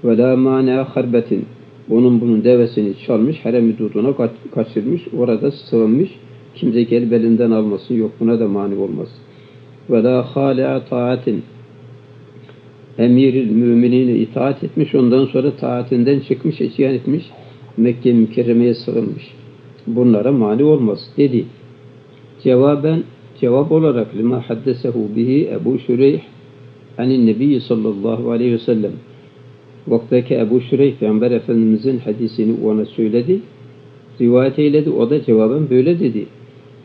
Ve la mâne'a harbetin, onun bunun devesini çalmış, harem hududuna kaç, kaçırmış, orada sığınmış. Kimse gelip elinden almasın, yok buna da mani olmaz. Ve la hâle'a taatin, emir-i müminine itaat etmiş, ondan sonra taatinden çıkmış, isyan etmiş, Mekke-i Mükerreme'ye sığınmış. Bunlara mani olmaz dedi. Cevaben, cevap olarak lima haddesehu bihi Ebu Şureyh anin Nebi sallallahu aleyhi ve sellem. Vaktaki Ebu Şureyh Peygamber Efendimizin hadisini ona söyledi, rivayet eyledi. O da cevaben böyle dedi.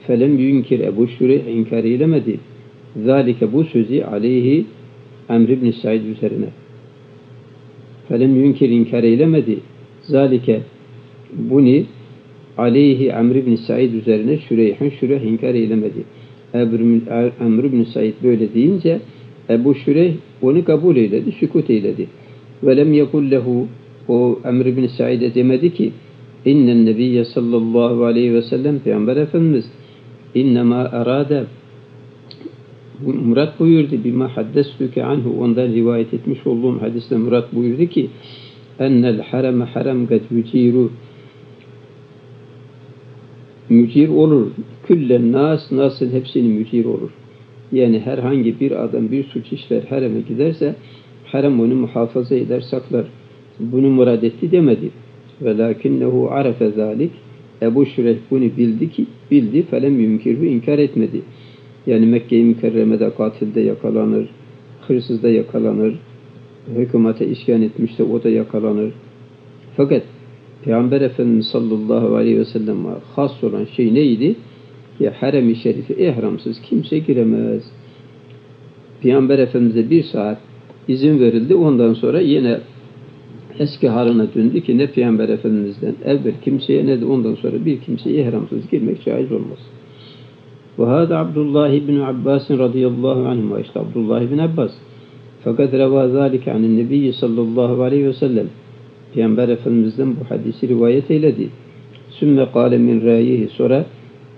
Felem yünkir Ebu Şureyh inkar eylemedi. Zalike bu sözü aleyhi Amr ibn-i Sa'id üzerine. Felem yünkir inkar eylemedi. Zalike bunu aleyhi Amr ibn-i Sa'id üzerine Şureyh'in Şureyh inkar eylemedi. Amr ibn-i Sa'id böyle deyince Ebu Şureyh onu kabul eyledi, sükut eyledi. وَلَمْ يَقُلْ لَهُ O Amr ibn-i Sa'id'e demedi ki اِنَّ النَّبِيَّ sallallahu aleyhi ve sellem Peygamber Efendimiz اِنَّمَا اَرَادَ Murat buyurdu بِمَا حَدَّسْتُكَ عَنْهُ Ondan rivayet etmiş olduğum hadiste Murat buyurdu ki اَنَّ الْحَرَمَ حَرَمْ قَدْ يُجِيرُ Mücir olur. Küllen nas, nasın hepsinin mücir olur. Yani herhangi bir adam bir suç işler, hareme giderse harem onu muhafaza eder, saklar. Bunu murad etti demedi. Velakinnehu arafe zalik. Ebu Şureyh bunu bildi ki, bildi, felem yumkirhu inkar etmedi. Yani Mekke-i Mükerreme'de katilde yakalanır, hırsız da yakalanır, hükümete isyan etmişse o da yakalanır. Fakat Peygamber Efendimiz sallallahu aleyhi ve sellem'e has olan şey neydi? Ya harem-i şerife ihramsız kimse giremez. Peygamber Efendimiz'e bir saat izin verildi. Ondan sonra yine eski haline döndü ki ne Peygamber Efendimiz'den evvel kimseye ne de ondan sonra bir kimseye ihramsız girmek caiz olmaz. Ve hâdâ Abdullah ibn Abbas radıyallahu anhuma. İşte Abdullah ibn Abbas. Fakat revâ zâlike anin nebiyyi sallallahu aleyhi ve sellem. Peygamber Efendimiz'den bu hadisi rivayet eyledi. Sümme kâle min râyihi sonra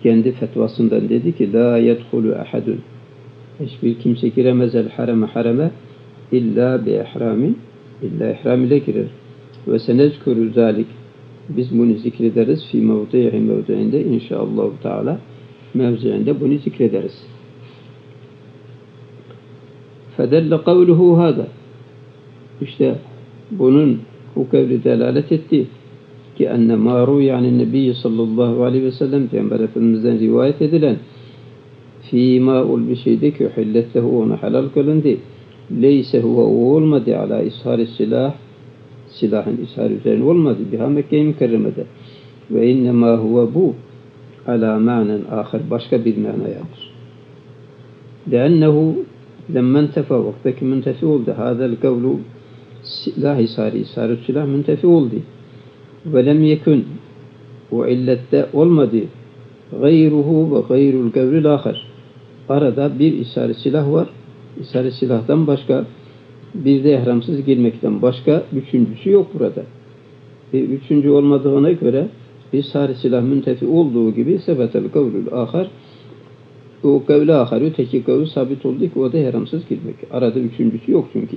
kendi fetvasından dedi ki la yedhulu ahadun. Hiçbir kimse giremez el harame harame illa bi ihramin illa ihram ile girer. Ve senezkuru zalik. Biz bunu zikrederiz fi mevdi'i mevdi'inde inşallah Teala mevzi'inde bunu zikrederiz. Fedelle kavluhu hâda. İşte bunun bu kavli delalet etti ki enne mâ rûyâ'nin nebiyyi sallallahu aleyhi ve sellem Peygamber Efendimiz'den rivayet edilen fîmâ ulbişeydi ki hilletehu ona helal kılındı leyse huve o olmadı alâ ishar-i silah silahın ishar üzerine olmadı biha Mekke-i Mükerreme'de ve innemâ huve bu alâ mânen âhir başka bir manayadır leennehu lemmentefe vaktaki müntefi oldu hâzel kavlu silah hisarı, hisarı silah müntefi oldu. Ve lem yekün o illette olmadı. Gayruhu ve gayrul gavril ahar. Arada bir hisarı silah var. Hisarı silahtan başka bir de ihramsız girmekten başka üçüncüsü yok burada. E, üçüncü olmadığına göre hisarı silah müntefi olduğu gibi sebetel gavril ahar o gavli ahar öteki gavri sabit oldu ki o da ihramsız girmek. Arada üçüncüsü yok çünkü.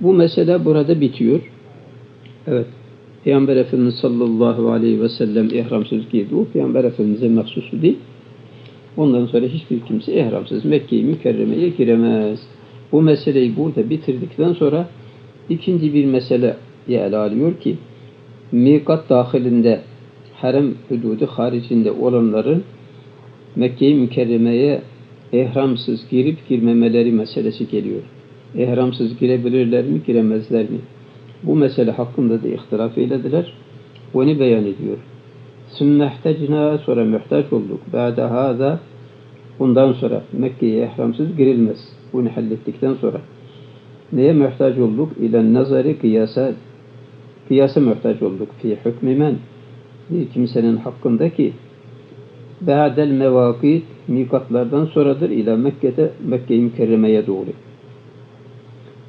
Bu mesele burada bitiyor. Evet. Peygamber Efendimiz sallallahu aleyhi ve sellem ihramsız giydi. O Peygamber Efendimiz'e mahsusu değil. Ondan sonra hiçbir kimse ihramsız Mekke-i Mükerreme'ye giremez. Bu meseleyi burada bitirdikten sonra ikinci bir meseleye ele alıyor ki mikat dahilinde harem hududu haricinde olanların Mekke-i Mükerreme'ye ihramsız girip girmemeleri meselesi geliyor. İhramsız girebilirler mi, giremezler mi? Bu mesele hakkında da ihtilaf eylediler. Onu beyan ediyor. Sünnehtecna sonra mühtaç olduk. Ba'da hâza bundan sonra Mekke'ye ihramsız girilmez. Bunu hallettikten sonra. Neye mühtaç olduk? İlen nazari kıyasa kıyasa mühtaç olduk. Fî hükmümen bir kimsenin hakkındaki ba'del mevâkit mikatlardan sonradır ila Mekke'de Mekke-i Mükerreme'ye doğru.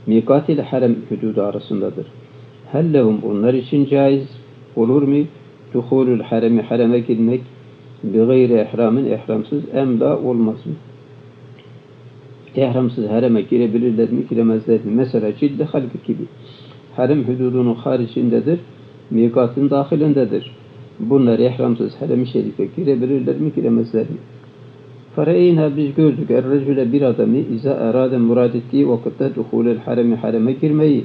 Mikat ile harem hüdudu arasındadır. Hellehum onlar için caiz olur mu? Duhulul haremi hareme girmek bi gayri ihramin ihramsız emla olmaz mı? İhramsız hareme girebilirler mi, giremezler mi? Mesela ciddi halk gibi. Harem hüdudunun haricindedir, mikatın dahilindedir. Bunlar ihramsız harem-i şerife girebilirler mi, giremezler mi? Fareyna biz gördük er-recule bir adamı iza erade murad ettiği vakitte duhulul haremi hareme girmeyi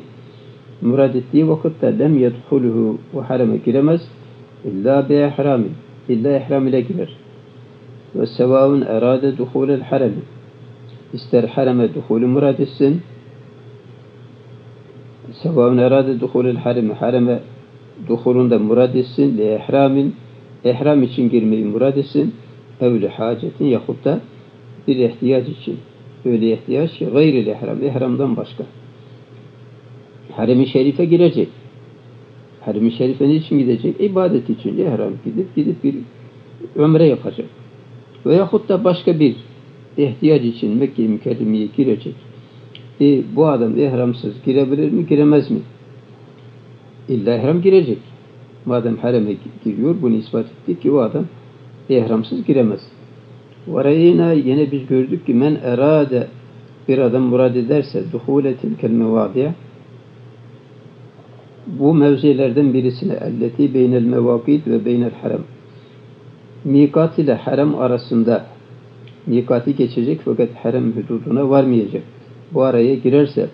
murad ettiği vakitte lem yedhuluhu ve hareme giremez illa bi ihramin illa ihram ile girer. Ve sevâun erâde duhûlel harem. İster hareme duhûlü murad etsin, sevâun erâde duhûlel harem, hareme duhûlunda murad etsin, li ihramin, ihram için girmeyi murad etsin, evli hacetin yahut da bir ihtiyaç için. Öyle ihtiyaç ki gayril ihram, ihramdan başka. Harem-i şerife girecek. Harem-i şerife niçin gidecek? İbadet için ihram gidip gidip bir ömre yapacak. Veyahut da başka bir ihtiyac için Mekke-i Mükerreme'ye girecek. E, bu adam ihramsız girebilir mi, giremez mi? İlla ihram girecek. Madem hareme giriyor, bunu ispat ettik ki o adam ihramsız giremez. Varayına yine biz gördük ki men erade bir adam murad ederse duhuletil kelmevadiye bu mevzilerden birisine elleti beynel mevakit ve beynel harem mikat ile harem arasında mikatı geçecek fakat harem hududuna varmayacak. Bu araya girerse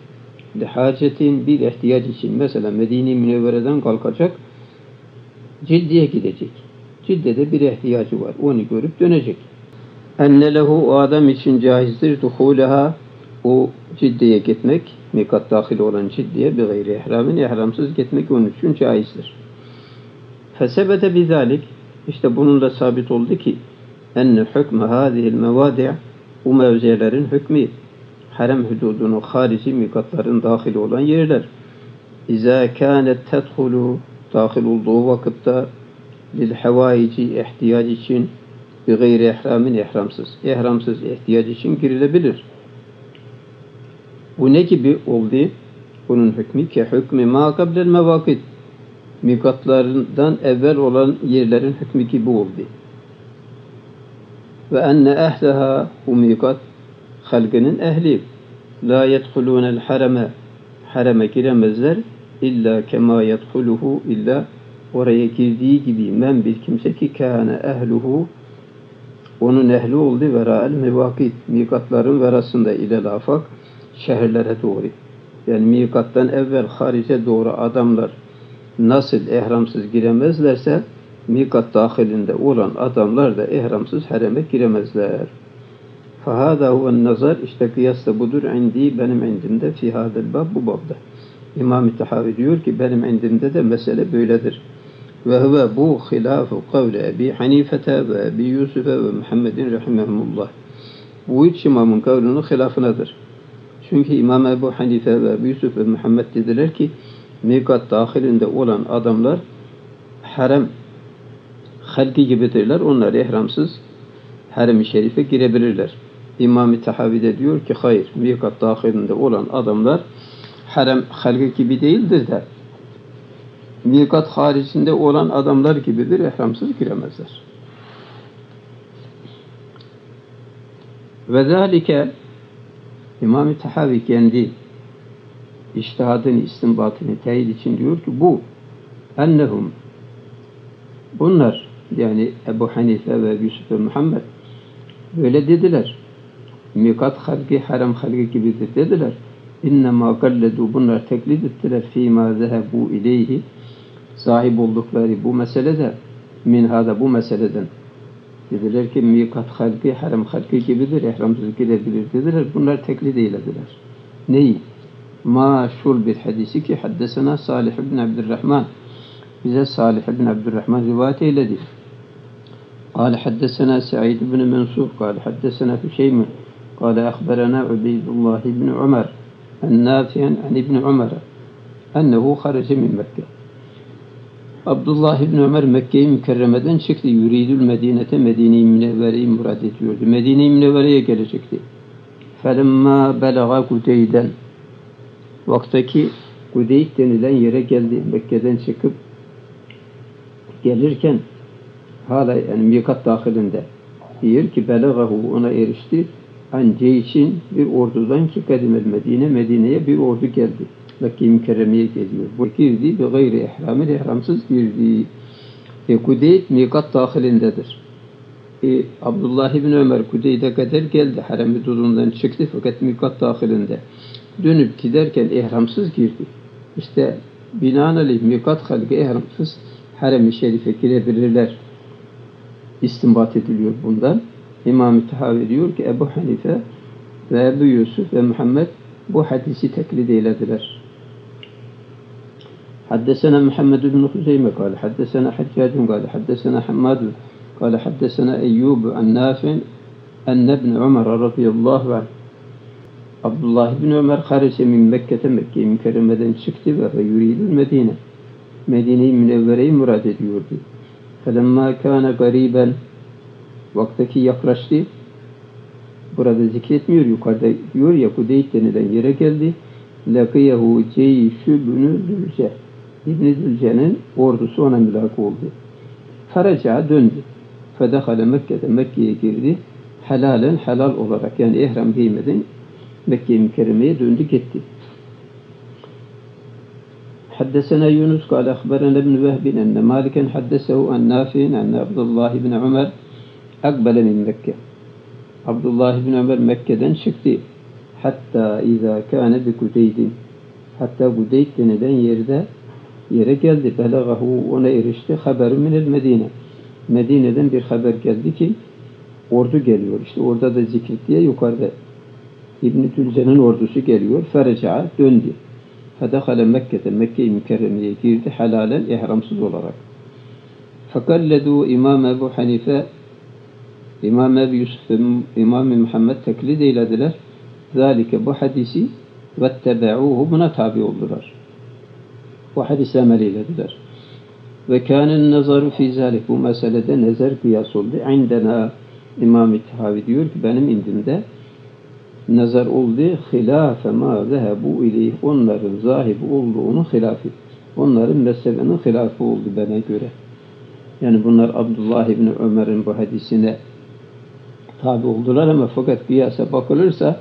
hacetin bir ihtiyaç için mesela Medine-i Münevvere'den kalkacak Cidde'ye gidecek. Cidde'de bir ihtiyacı var. Onu görüp dönecek. Enne lehu o adam için caizdir duhuleha o Cidde'ye gitmek mikat dahil olan Cidde'ye bir gayri ihramin ihramsız gitmek onun için caizdir. Fesebete bizalik İşte bununla sabit oldu ki enne hükmü hâzihil mevâdi' bu mevzelerin hükmü harem hududunun harici mikatların dahil olan yerler. İzâ kânet tedhulû dahil olduğu vakitte lil havâici ihtiyac için bi gayri ihramin ihramsız. İhramsız ihtiyac için girilebilir. Bu ne gibi oldu? Bunun hükmü ki hükmü mâ kablel mevâkit. Mikatlarından evvel olan yerlerin hükmü gibi oldu. Ve enne ehleha bu mikat halkının ehli la yedhulûnel hareme hareme giremezler illa kemâ yedhuluhu illa oraya girdiği gibi men bir kimse ki kâne ehluhu onun ehli oldu verâel mevâkit mikatların verasında ile lafak şehirlere doğru. Yani mikattan evvel harice doğru adamlar nasıl ihramsız giremezlerse mikat dahilinde olan adamlar da ihramsız hareme giremezler. Fahada huven nazar işte kıyas da budur indi benim indimde fi hadel bab bu babda. İmam-ı Tahâvi diyor ki benim indimde de mesele böyledir. Ve huve bu hilâfu kavle Ebi Hanifete ve Ebi Yusuf'e ve Muhammedin rahimehumullah. Bu üç imamın kavlunun hilafınadır. Çünkü İmam Ebu Hanife ve Ebu Yusuf ve Muhammed dediler ki mikat dahilinde olan adamlar harem halki gibidirler. Onlar ihramsız harem-i şerife girebilirler. İmam-ı Tahâvi de diyor ki hayır mikat dahilinde olan adamlar harem halki gibi değildir de mikat haricinde olan adamlar gibidir. İhramsız giremezler. Ve zâlike İmam-ı Tahâvi kendi İçtihadını, istinbatını teyit için diyor ki bu ennehum bunlar yani Ebu Hanife ve Yusuf ve Muhammed böyle dediler. Mikat halki, haram halki gibidir dediler. İnnemâ galledû bunlar teklid ettiler fîmâ zehebû ileyhi sahip oldukları bu meselede minhada bu meseleden dediler ki mikat halki, haram halki gibidir, ihramsız girebilir dediler. Bunlar teklid eylediler. Neyi? Maşhur bir hadisi ki haddesena Salih bin Abdurrahman bize Salih bin Abdurrahman rivayet eyledi. قال حدثنا سعيد بن منصور قال حدثنا هشيم قال أخبرنا عبيد الله بن عمر النافع عن ابن عمر أنه خرج من مكة. Abdullah ibn Ömer Mekke'yi mükerremeden çıktı. Yuridül Medine'te Medine-i Münevvere'yi murad ediyordu. Medine-i Münevvere'ye gelecekti. فَلَمَّا بَلَغَ قُدَيْدًا Vaktaki Gudeyt denilen yere geldi. Mekke'den çıkıp gelirken hala yani mikat dahilinde diyor ki belagahu ona erişti. Anca için bir ordudan ki kadimel Medine, Medine'ye bir ordu geldi. Mekke-i Mükerreme'ye geliyor. Bu girdi ve gayri ihramil ihramsız girdi. E, Gudeyt mikat dahilindedir. E, Abdullah ibn Ömer Gudeyt'e kadar geldi. Harem hududundan çıktı fakat mikat dahilinde. Dönüp giderken ihramsız girdi. İşte binaenaleyh mikat halkı ihramsız harem-i şerife girebilirler. istinbat ediliyor bundan. İmam-ı Tahâvi diyor ki Ebu Hanife ve Ebu Yusuf ve Muhammed bu hadisi teklit eylediler. Haddesena Muhammed bin Huzeyme kâle, haddesena Hajjajun kâle, haddesena Hammad kâle, haddesena Eyyub an Nafi enne ibn Ömer radıyallahu anh. Abdullah ibn Ömer harice min Mekke'te, Mekke-i Mükerreme'den çıktı ve yürüyülür Medine. Medine-i Münevvere'yi murad ediyordu. فَلَمَّا كَانَ قَرِيبًا vaktaki yaklaştı. Burada zikretmiyor, yukarıda diyor ya, Kudeyt denilen yere geldi. لَقِيَهُ جَيْشُ بُنُ دُلْجَ İbn-i Zülce'nin ordusu ona mülak oldu. Haraca'a döndü. فَدَخَلَ Mekke'de, Mekke'ye girdi. Helalen, helal olarak, yani ihram giymeden Mekke-i Mükerreme'ye döndü gitti. حدثنا يونس قال أخبرنا ابن وهبين أن مالكا حدثه عن نافع أن عبد الله بن عمر أقبل من مكة. عبد الله بن عمر مكة çıktı. Hatta إذا كان بكديد. Hatta Kudeyd denilen yerde yere geldi. Belagahu ona erişti. Haber minel Medine. Medine'den bir haber geldi ki ordu geliyor. İşte orada da zikret diye yukarıda İbn-i Tülce'nin ordusu geliyor. Fereca'a döndü. فَدَخَلَ مَكَّةً Mekke-i Mükerreme'ye girdi, helalen, ihramsız olarak. فَقَلَّدُوا İmam Ebu Hanife, İmam Ebu Yusuf ve İmam-ı Muhammed teklid eylediler. ذَٰلِكَ bu hadisi وَاتَّبَعُوهُ buna tabi oldular. Bu hadisi amel eylediler. وَكَانَ النَّظَرُ فِي ذَٰلِكَ bu meselede nezer kıyas oldu. عِنْدَنَا İmam-ı Tahâvi diyor ki benim indimde nazar oldu, hilâfe mâ zehebû ileyh. Onların zahibi olduğunun hilâfi. Onların mezhebinin hilâfi oldu bana göre. Yani bunlar Abdullah ibn Ömer'in bu hadisine tabi oldular ama fakat kıyasa bakılırsa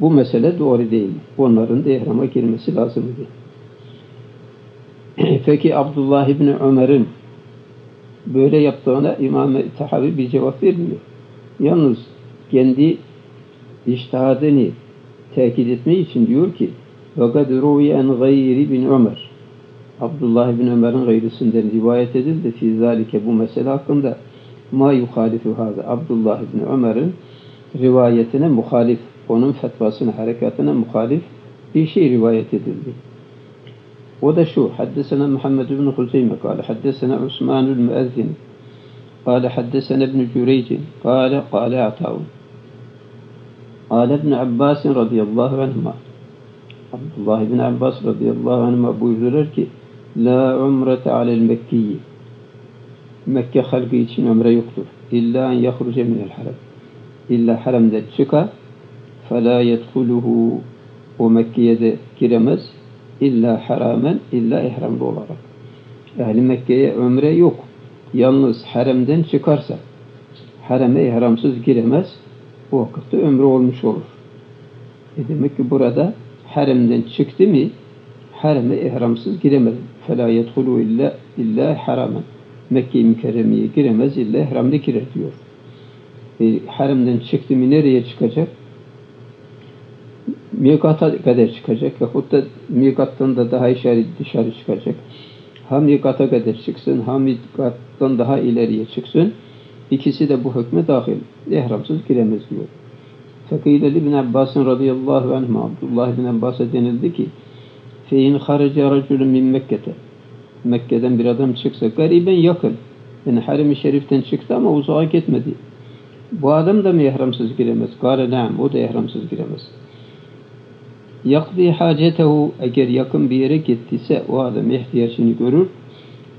bu mesele doğru değil. Onların da ihrama girmesi lazımdı. Peki Abdullah ibn Ömer'in böyle yaptığına İmam-ı Tahâvi bir cevap vermiyor. Yalnız kendi İçtihadını tekit etmek için diyor ki وَقَدْ رُوِيَنْ غَيْرِ بِنْ عُمَرٍ Abdullah bin Ömer'in gayrisinden rivayet edildi. فِي ذَٰلِكَ bu mesele hakkında مَا يُخَالِفُ هَذَا Abdullah bin Ömer'in rivayetine muhalif, onun fetvasına, harekatına muhalif bir şey rivayet edildi. O da şu, حَدَّسَنَا مُحَمَّدُ بن خُزَيْمَ قَالَ حَدَّسَنَا عُثْمَانُ الْمُؤَذِّنِ قَالَ حَدَّسَنَا بن جُرَيْجٍ قَالَ قَالَ عَتَاءُ Ali ibn Abbas radıyallahu anhuma. Abdullah ibn Abbas radıyallahu anhuma buyurdular ki la umrete alel Mekkiyi. Mekke halkı için ömre yoktur. İlla en yahruce minel haram. İlla haramda çıkar. Fela yedkuluhu. O Mekke'ye de giremez. İlla haramen, illa ihramlı olarak. Ehli Mekke'ye ömre yok. Yalnız haramdan çıkarsa harame ihramsız giremez. Bu vakitte ömrü olmuş olur. E demek ki burada haremden çıktı mı hareme ihramsız giremez. فَلَا يَدْخُلُوا اِلَّا اِلَّا حَرَامًا Mekke-i Mükerreme'ye giremez, illa ihramda girer diyor. E, haremden çıktı mı nereye çıkacak? Mikat'a kadar çıkacak. Yahut da mikattan da daha dışarı çıkacak. Ha mikata kadar çıksın, ha mikattan daha ileriye çıksın. İkisi de bu hükme dahil. İhramsız giremez diyor. Fakîle ibn Abbas radıyallahu anh Abdullah ibn Abbas'a denildi ki fein haraca raculun min Mekke'te. Mekke'den bir adam çıksa gariben yakın. Yani Harim-i Şerif'ten çıktı ama uzağa gitmedi. Bu adam da mı ihramsız giremez? Kâle na'am. O da ihramsız giremez. Yakdi hacetehu. Eğer yakın bir yere gittiyse o adam ihtiyacını görür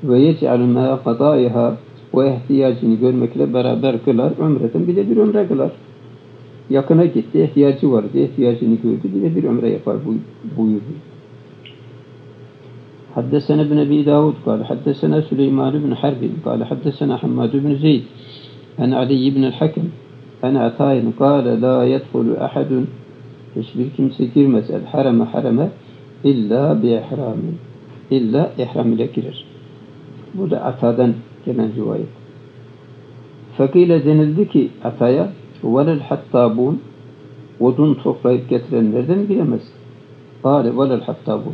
ve yec'alü mâ kadâiha. O ihtiyacını görmekle beraber kılar, ömreden bile bir ömre kılar. Yakına gitti, ihtiyacı vardı, ihtiyacını gördü, bile bir ömre yapar buyurdu. Haddesene bin Ebi Davud, kâle haddesene Süleyman bin Harbin, kâle haddesene Hammadu ibn Zeyd, en Ali ibn-i Hakim, en Ata'in, kâle la yedhulu ahadun, hiçbir kimse girmez, el harame harame, illa bi ihramin, illa ihram ile girer. Bu da Ata'dan gelen rivayet. Fakile denildi ki Ata'ya velel hattabun odun toplayıp getirenlerden bilemez. Kale velel hattabun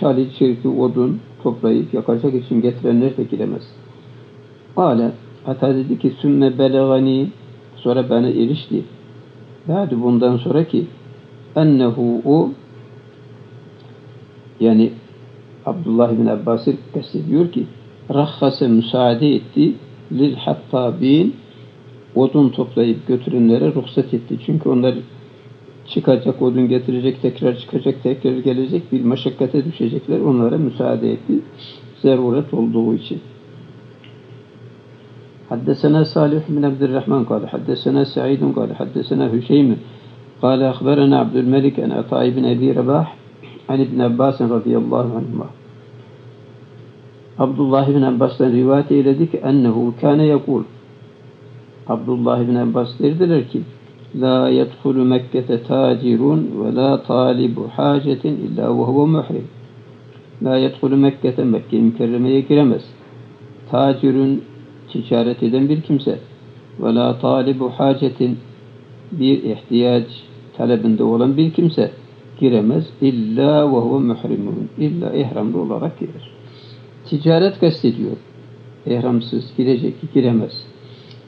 şali çirki odun toplayıp yakacak için getirenler de bilemez. Kale, Ata dedi ki, sümme belegani, sonra bana erişti. Ba'du, bundan sonra ki, ennehu o, yani Abdullah ibn Abbas'ı kastediyor ki, rahhase, müsaade etti, lil hattabin, odun toplayıp götürenlere ruhsat etti. Çünkü onlar çıkacak, odun getirecek, tekrar çıkacak, tekrar gelecek, bir meşakkate düşecekler. Onlara müsaade etti, zaruret olduğu için. Haddesena Salih bin Abdurrahman kâle, haddesena Sa'idun kâle, haddesena Hüzeyme kâle, akhberena Abdülmelik en Ata ibn Ebi Rabah Ali ibn Abbas radıyallahu anhuma. Abdullah ibn Abbas'tan rivayet eyledi ki, ennehu kâne yekûl, Abdullah ibn Abbas derdiler ki, la yedhulu Mekke'te tacirun ve la talibu hacetin illa ve huve muhrim. La yedhulu Mekke'te, Mekke-i Mükerreme'ye giremez tacirun, ticaret eden bir kimse, ve la talibu hacetin, bir ihtiyaç talebinde olan bir kimse giremez, illa ve huve muhrimun, illa ihramlı olarak girer. Ticaret kastediyor, ihramsız girecek, giremez.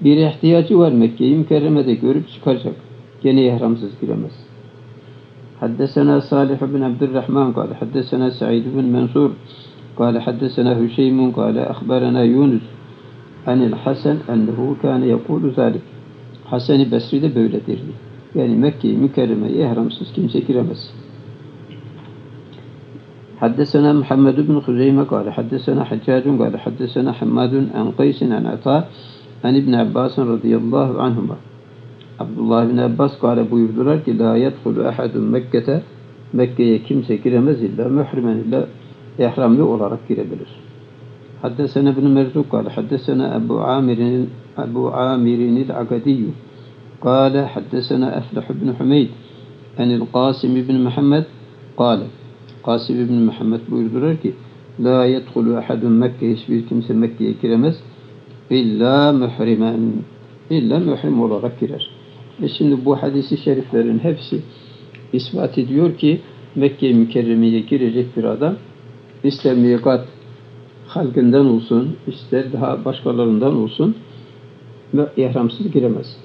Bir ihtiyacı var, Mekke-i Mükerreme'de görüp çıkacak, gene ihramsız giremez. Haddesena Salih bin Abdurrahman kâle, haddesena Sa'id bin Mansur kâle, haddesena Hüseymun kâle, akhberena Yunus anil Hasan ennehu kâne yekûlu zâlik. Hasan-ı Besri de böyle derdi. Yani Mekke-i Mükerreme'ye ihramsız kimse giremez. Haddesena Muhammed bin Huzeyme kâle, haddesena Hajjajun kâle, haddesena Hammadun an Qaysin an Ata an İbn Abbas radıyallahu anhuma. Abdullah bin Abbas kâle, buyurdular ki, la yedhulu ahadun Mekke'te, Mekke'ye kimse giremez illa mührimen, illa ihramlı olarak girebilir. حدثنا ابن مرزوق قال حدثنا أبو عامر أبو عامر العقدي قال حدثنا أفلح بن حميد عن القاسم بن محمد قال قاسم بن محمد buyurdular ki, لا يدخل أحد مكة, hiçbir kimse Mekke'ye giremez, إلا محرما, إلا محرم olarak girer. E şimdi bu hadisi şeriflerin hepsi ispat ediyor ki, Mekke-i Mükerreme'ye girecek bir adam, ister miqat halkından olsun, ister daha başkalarından olsun ve ihramsız giremez.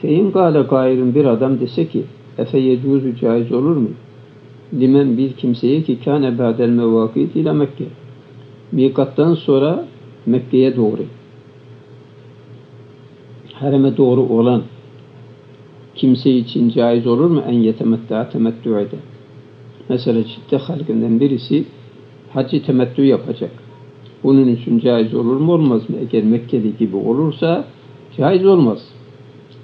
Fe'in gâle gâirin, bir adam dese ki, efe yecûzü, caiz olur mu? Limen, bir kimseye ki, kâne ba'del mevâkit ile Mekke, mikattan sonra Mekke'ye doğru, hareme doğru olan kimse için caiz olur mu? En yetemettâ temettû ede. Mesela ciddi halkından birisi hacı temettü yapacak. Bunun için caiz olur mu, olmaz mı? Eğer Mekkeli gibi olursa caiz olmaz.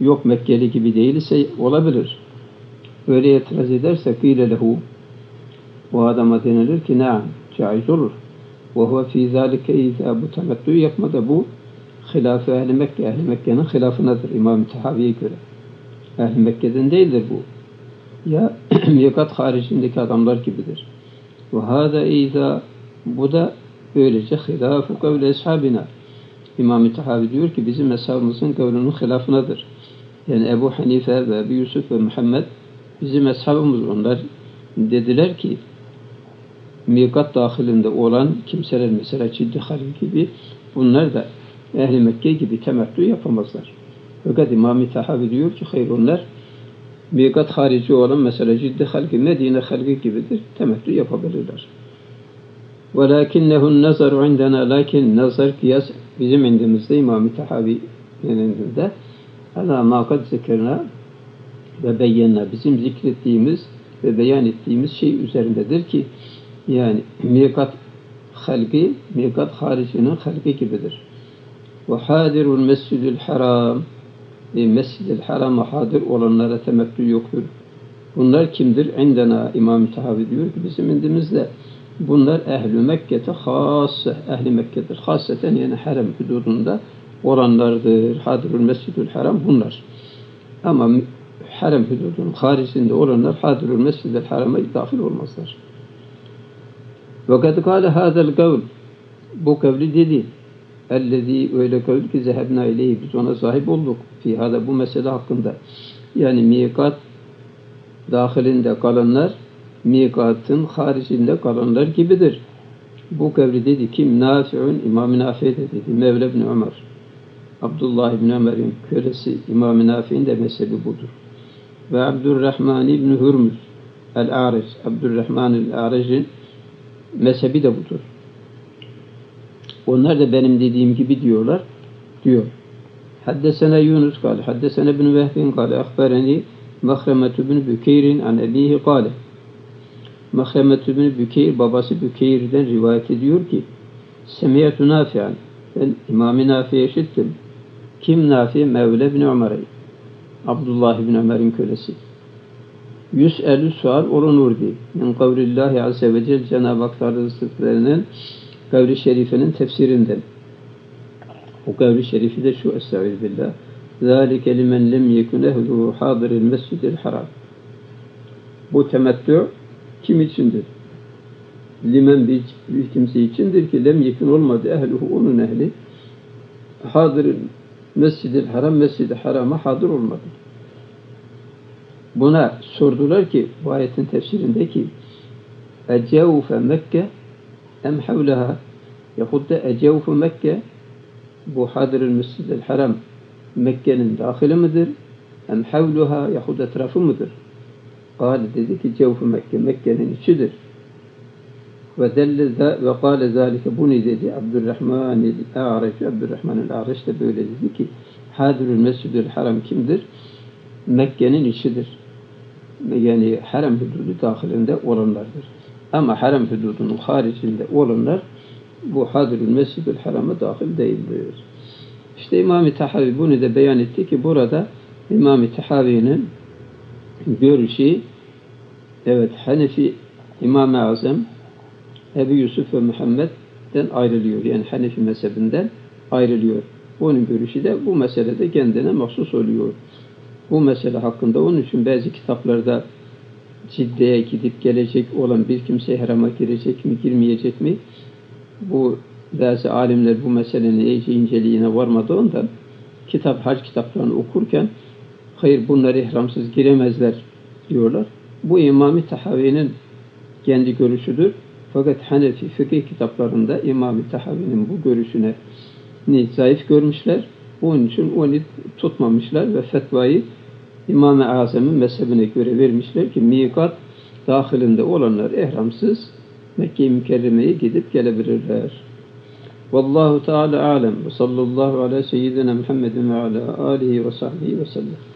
Yok Mekkeli gibi değilse olabilir. Böyle itiraz ederse kîle lehu, bu adama denilir ki, naam, caiz olur. Ve huve fî zâlike izâ, bu temettü yapmada bu hilâf-ı ehl-i Mekke, ehl-i Mekke'nin hilafınadır İmam-ı Tahâvi'ye göre. Ehl-i Mekke'den değildir bu. Ya mikat haricindeki adamlar gibidir. Ve hâdâ izâ, bu da böylece hilâf-ı kavl-i eshabina. İmam-ı Tahâvi diyor ki, bizim eshabımızın kavlinin hilafınadır. Yani Ebu Hanife ve Ebu Yusuf ve Muhammed, bizim eshabımız, onlar dediler ki, mikat dahilinde olan kimseler, mesela ciddi halil gibi, bunlar da ehl-i Mekke gibi temettü yapamazlar. Fakat İmam-ı Tahâvi diyor ki, hayır, onlar mikat harici olan, mesela ciddi halki, Medine halki gibidir, temettü yapabilirler. وَلَاكِنَّهُ النَّزَرُ عِنْدَنَا, lakin nazar, kıyas, bizim indimizde, İmam-ı Tahâvi'nin indinde, عَلَى مَا قَدْ ذِكَرْنَا وَبَيَّنَّا, bizim zikrettiğimiz ve beyan ettiğimiz şey üzerindedir ki, yani mikat halki, mikat haricinin halki gibidir. وَحَادِرُ الْمَسْجِدِ الْحَرَامِ, Mescid-i Haram'a hadir olanlara temettü yoktur. Bunlar kimdir? Endena, İmam-ı Tahâvi diyor ki, bizim indimizde bunlar ehl-i Mekke'te hasse, ehl-i Mekke'dir. Hasseten, yani harem hududunda olanlardır. Hadirul Mescid-ül Haram bunlar. Ama harem hududunun haricinde olanlar Hadirul Mescid-ül Haram'a dahil olmazlar. Ve kad kâle hâzel kavl, bu kavli dedi, ellezî, öyle kavl ki, zehebnâ ileyhi, biz ona sahip olduk. Fihada, bu mesele hakkında. Yani mikat dahilinde kalanlar, mikatın haricinde kalanlar gibidir. Bu kavli dedi ki, Nafi'un, İmam-ı Nafi'ye de dedi, Mevla ibn Ömer, Abdullah ibn Ömer'in kölesi İmam-ı Nafi'nin de mezhebi budur. Ve Abdurrahman ibn-i Hürmuz el-A'raj, Abdurrahman el-A'raj'in mezhebi de budur. Onlar da benim dediğim gibi diyorlar, diyor. Haddesene Yunus kâle, haddesene ibn-i Wahbin kâle, akbereni Mahremetü bin Bükeyrin an ebihi kâle. Mahremetü bin Bükeyr, babası Bükeyr'den rivayet ediyor ki, Semiyatü Nafi'an, ben İmam-ı Nafi'ye işittim. Kim Nafi? Mevle bin Ömer'e, Abdullah bin Ömer'in kölesi. Yüz elü sual olunur diye. Min kavlillahi azze ve celle, Cenab-ı Hak Teâlâ'nın sıfatlarının kavli şerifinin tefsirinden. O kavli şerifi de şu, estağfirullah. ذَٰلِكَ لِمَنْ لَمْ يَكُنْ اَهْلُهُ حَاضِرِ الْمَسْجِدِ الْحَرَامِ. Bu temettü kim içindir? Limen bir, bir kimse içindir ki lem yekun olmadı ehluhu, onun ehli hadir mescid-i haram, mescid-i harama hadir olmadı. Buna sordular ki bu ayetin tefsirindeki ecevfe Mekke em havleha yahut da ecevfe Mekke, bu hadir mescid-i haram Mekke'nin dahili midir? Em havleha yahut da etrafı mıdır? Kâle, dedi ki cevf-ı Mekke, Mekke'nin içidir. Ve dellezâ ve kâle zâlike, bu ne dedi? Abdurrahman el-A'raj, Abdurrahman el-A'raj de böyle dedi ki, hadirül mescidül haram kimdir? Mekke'nin içidir. Yani haram hüdudu dahilinde olanlardır. Ama haram hüdudunun haricinde olanlar bu hadirül mescidül harama dahil değildir. İşte İmam-ı Tahâvi bunu da beyan etti ki burada İmam-ı Tahâvi'nin görüşü, evet, Hanefi İmam-ı Azam Ebu Yusuf ve Muhammed'den ayrılıyor. Yani Hanefi mezhebinden ayrılıyor. Onun görüşü de bu meselede kendine mahsus oluyor. Bu mesele hakkında onun için bazı kitaplarda Cidde'ye gidip gelecek olan bir kimse harama girecek mi, girmeyecek mi? Bu bazı alimler bu meselenin iyice inceliğine varmadığından kitap, hac kitaplarını okurken hayır bunlar ihramsız giremezler diyorlar. Bu İmam-ı Tahâvi'nin kendi görüşüdür. Fakat Hanefi fıkıh kitaplarında İmam-ı Tahâvi'nin bu görüşüne zayıf görmüşler. Onun için onu tutmamışlar ve fetvayı İmam-ı Azam'ın mezhebine göre vermişler ki mikat dahilinde olanlar ihramsız Mekke-i Mükerreme'ye gidip gelebilirler. Vallahu Teala alem ve sallallahu ala seyyidina Muhammedin ve ala alihi ve sahbihi ve sellem.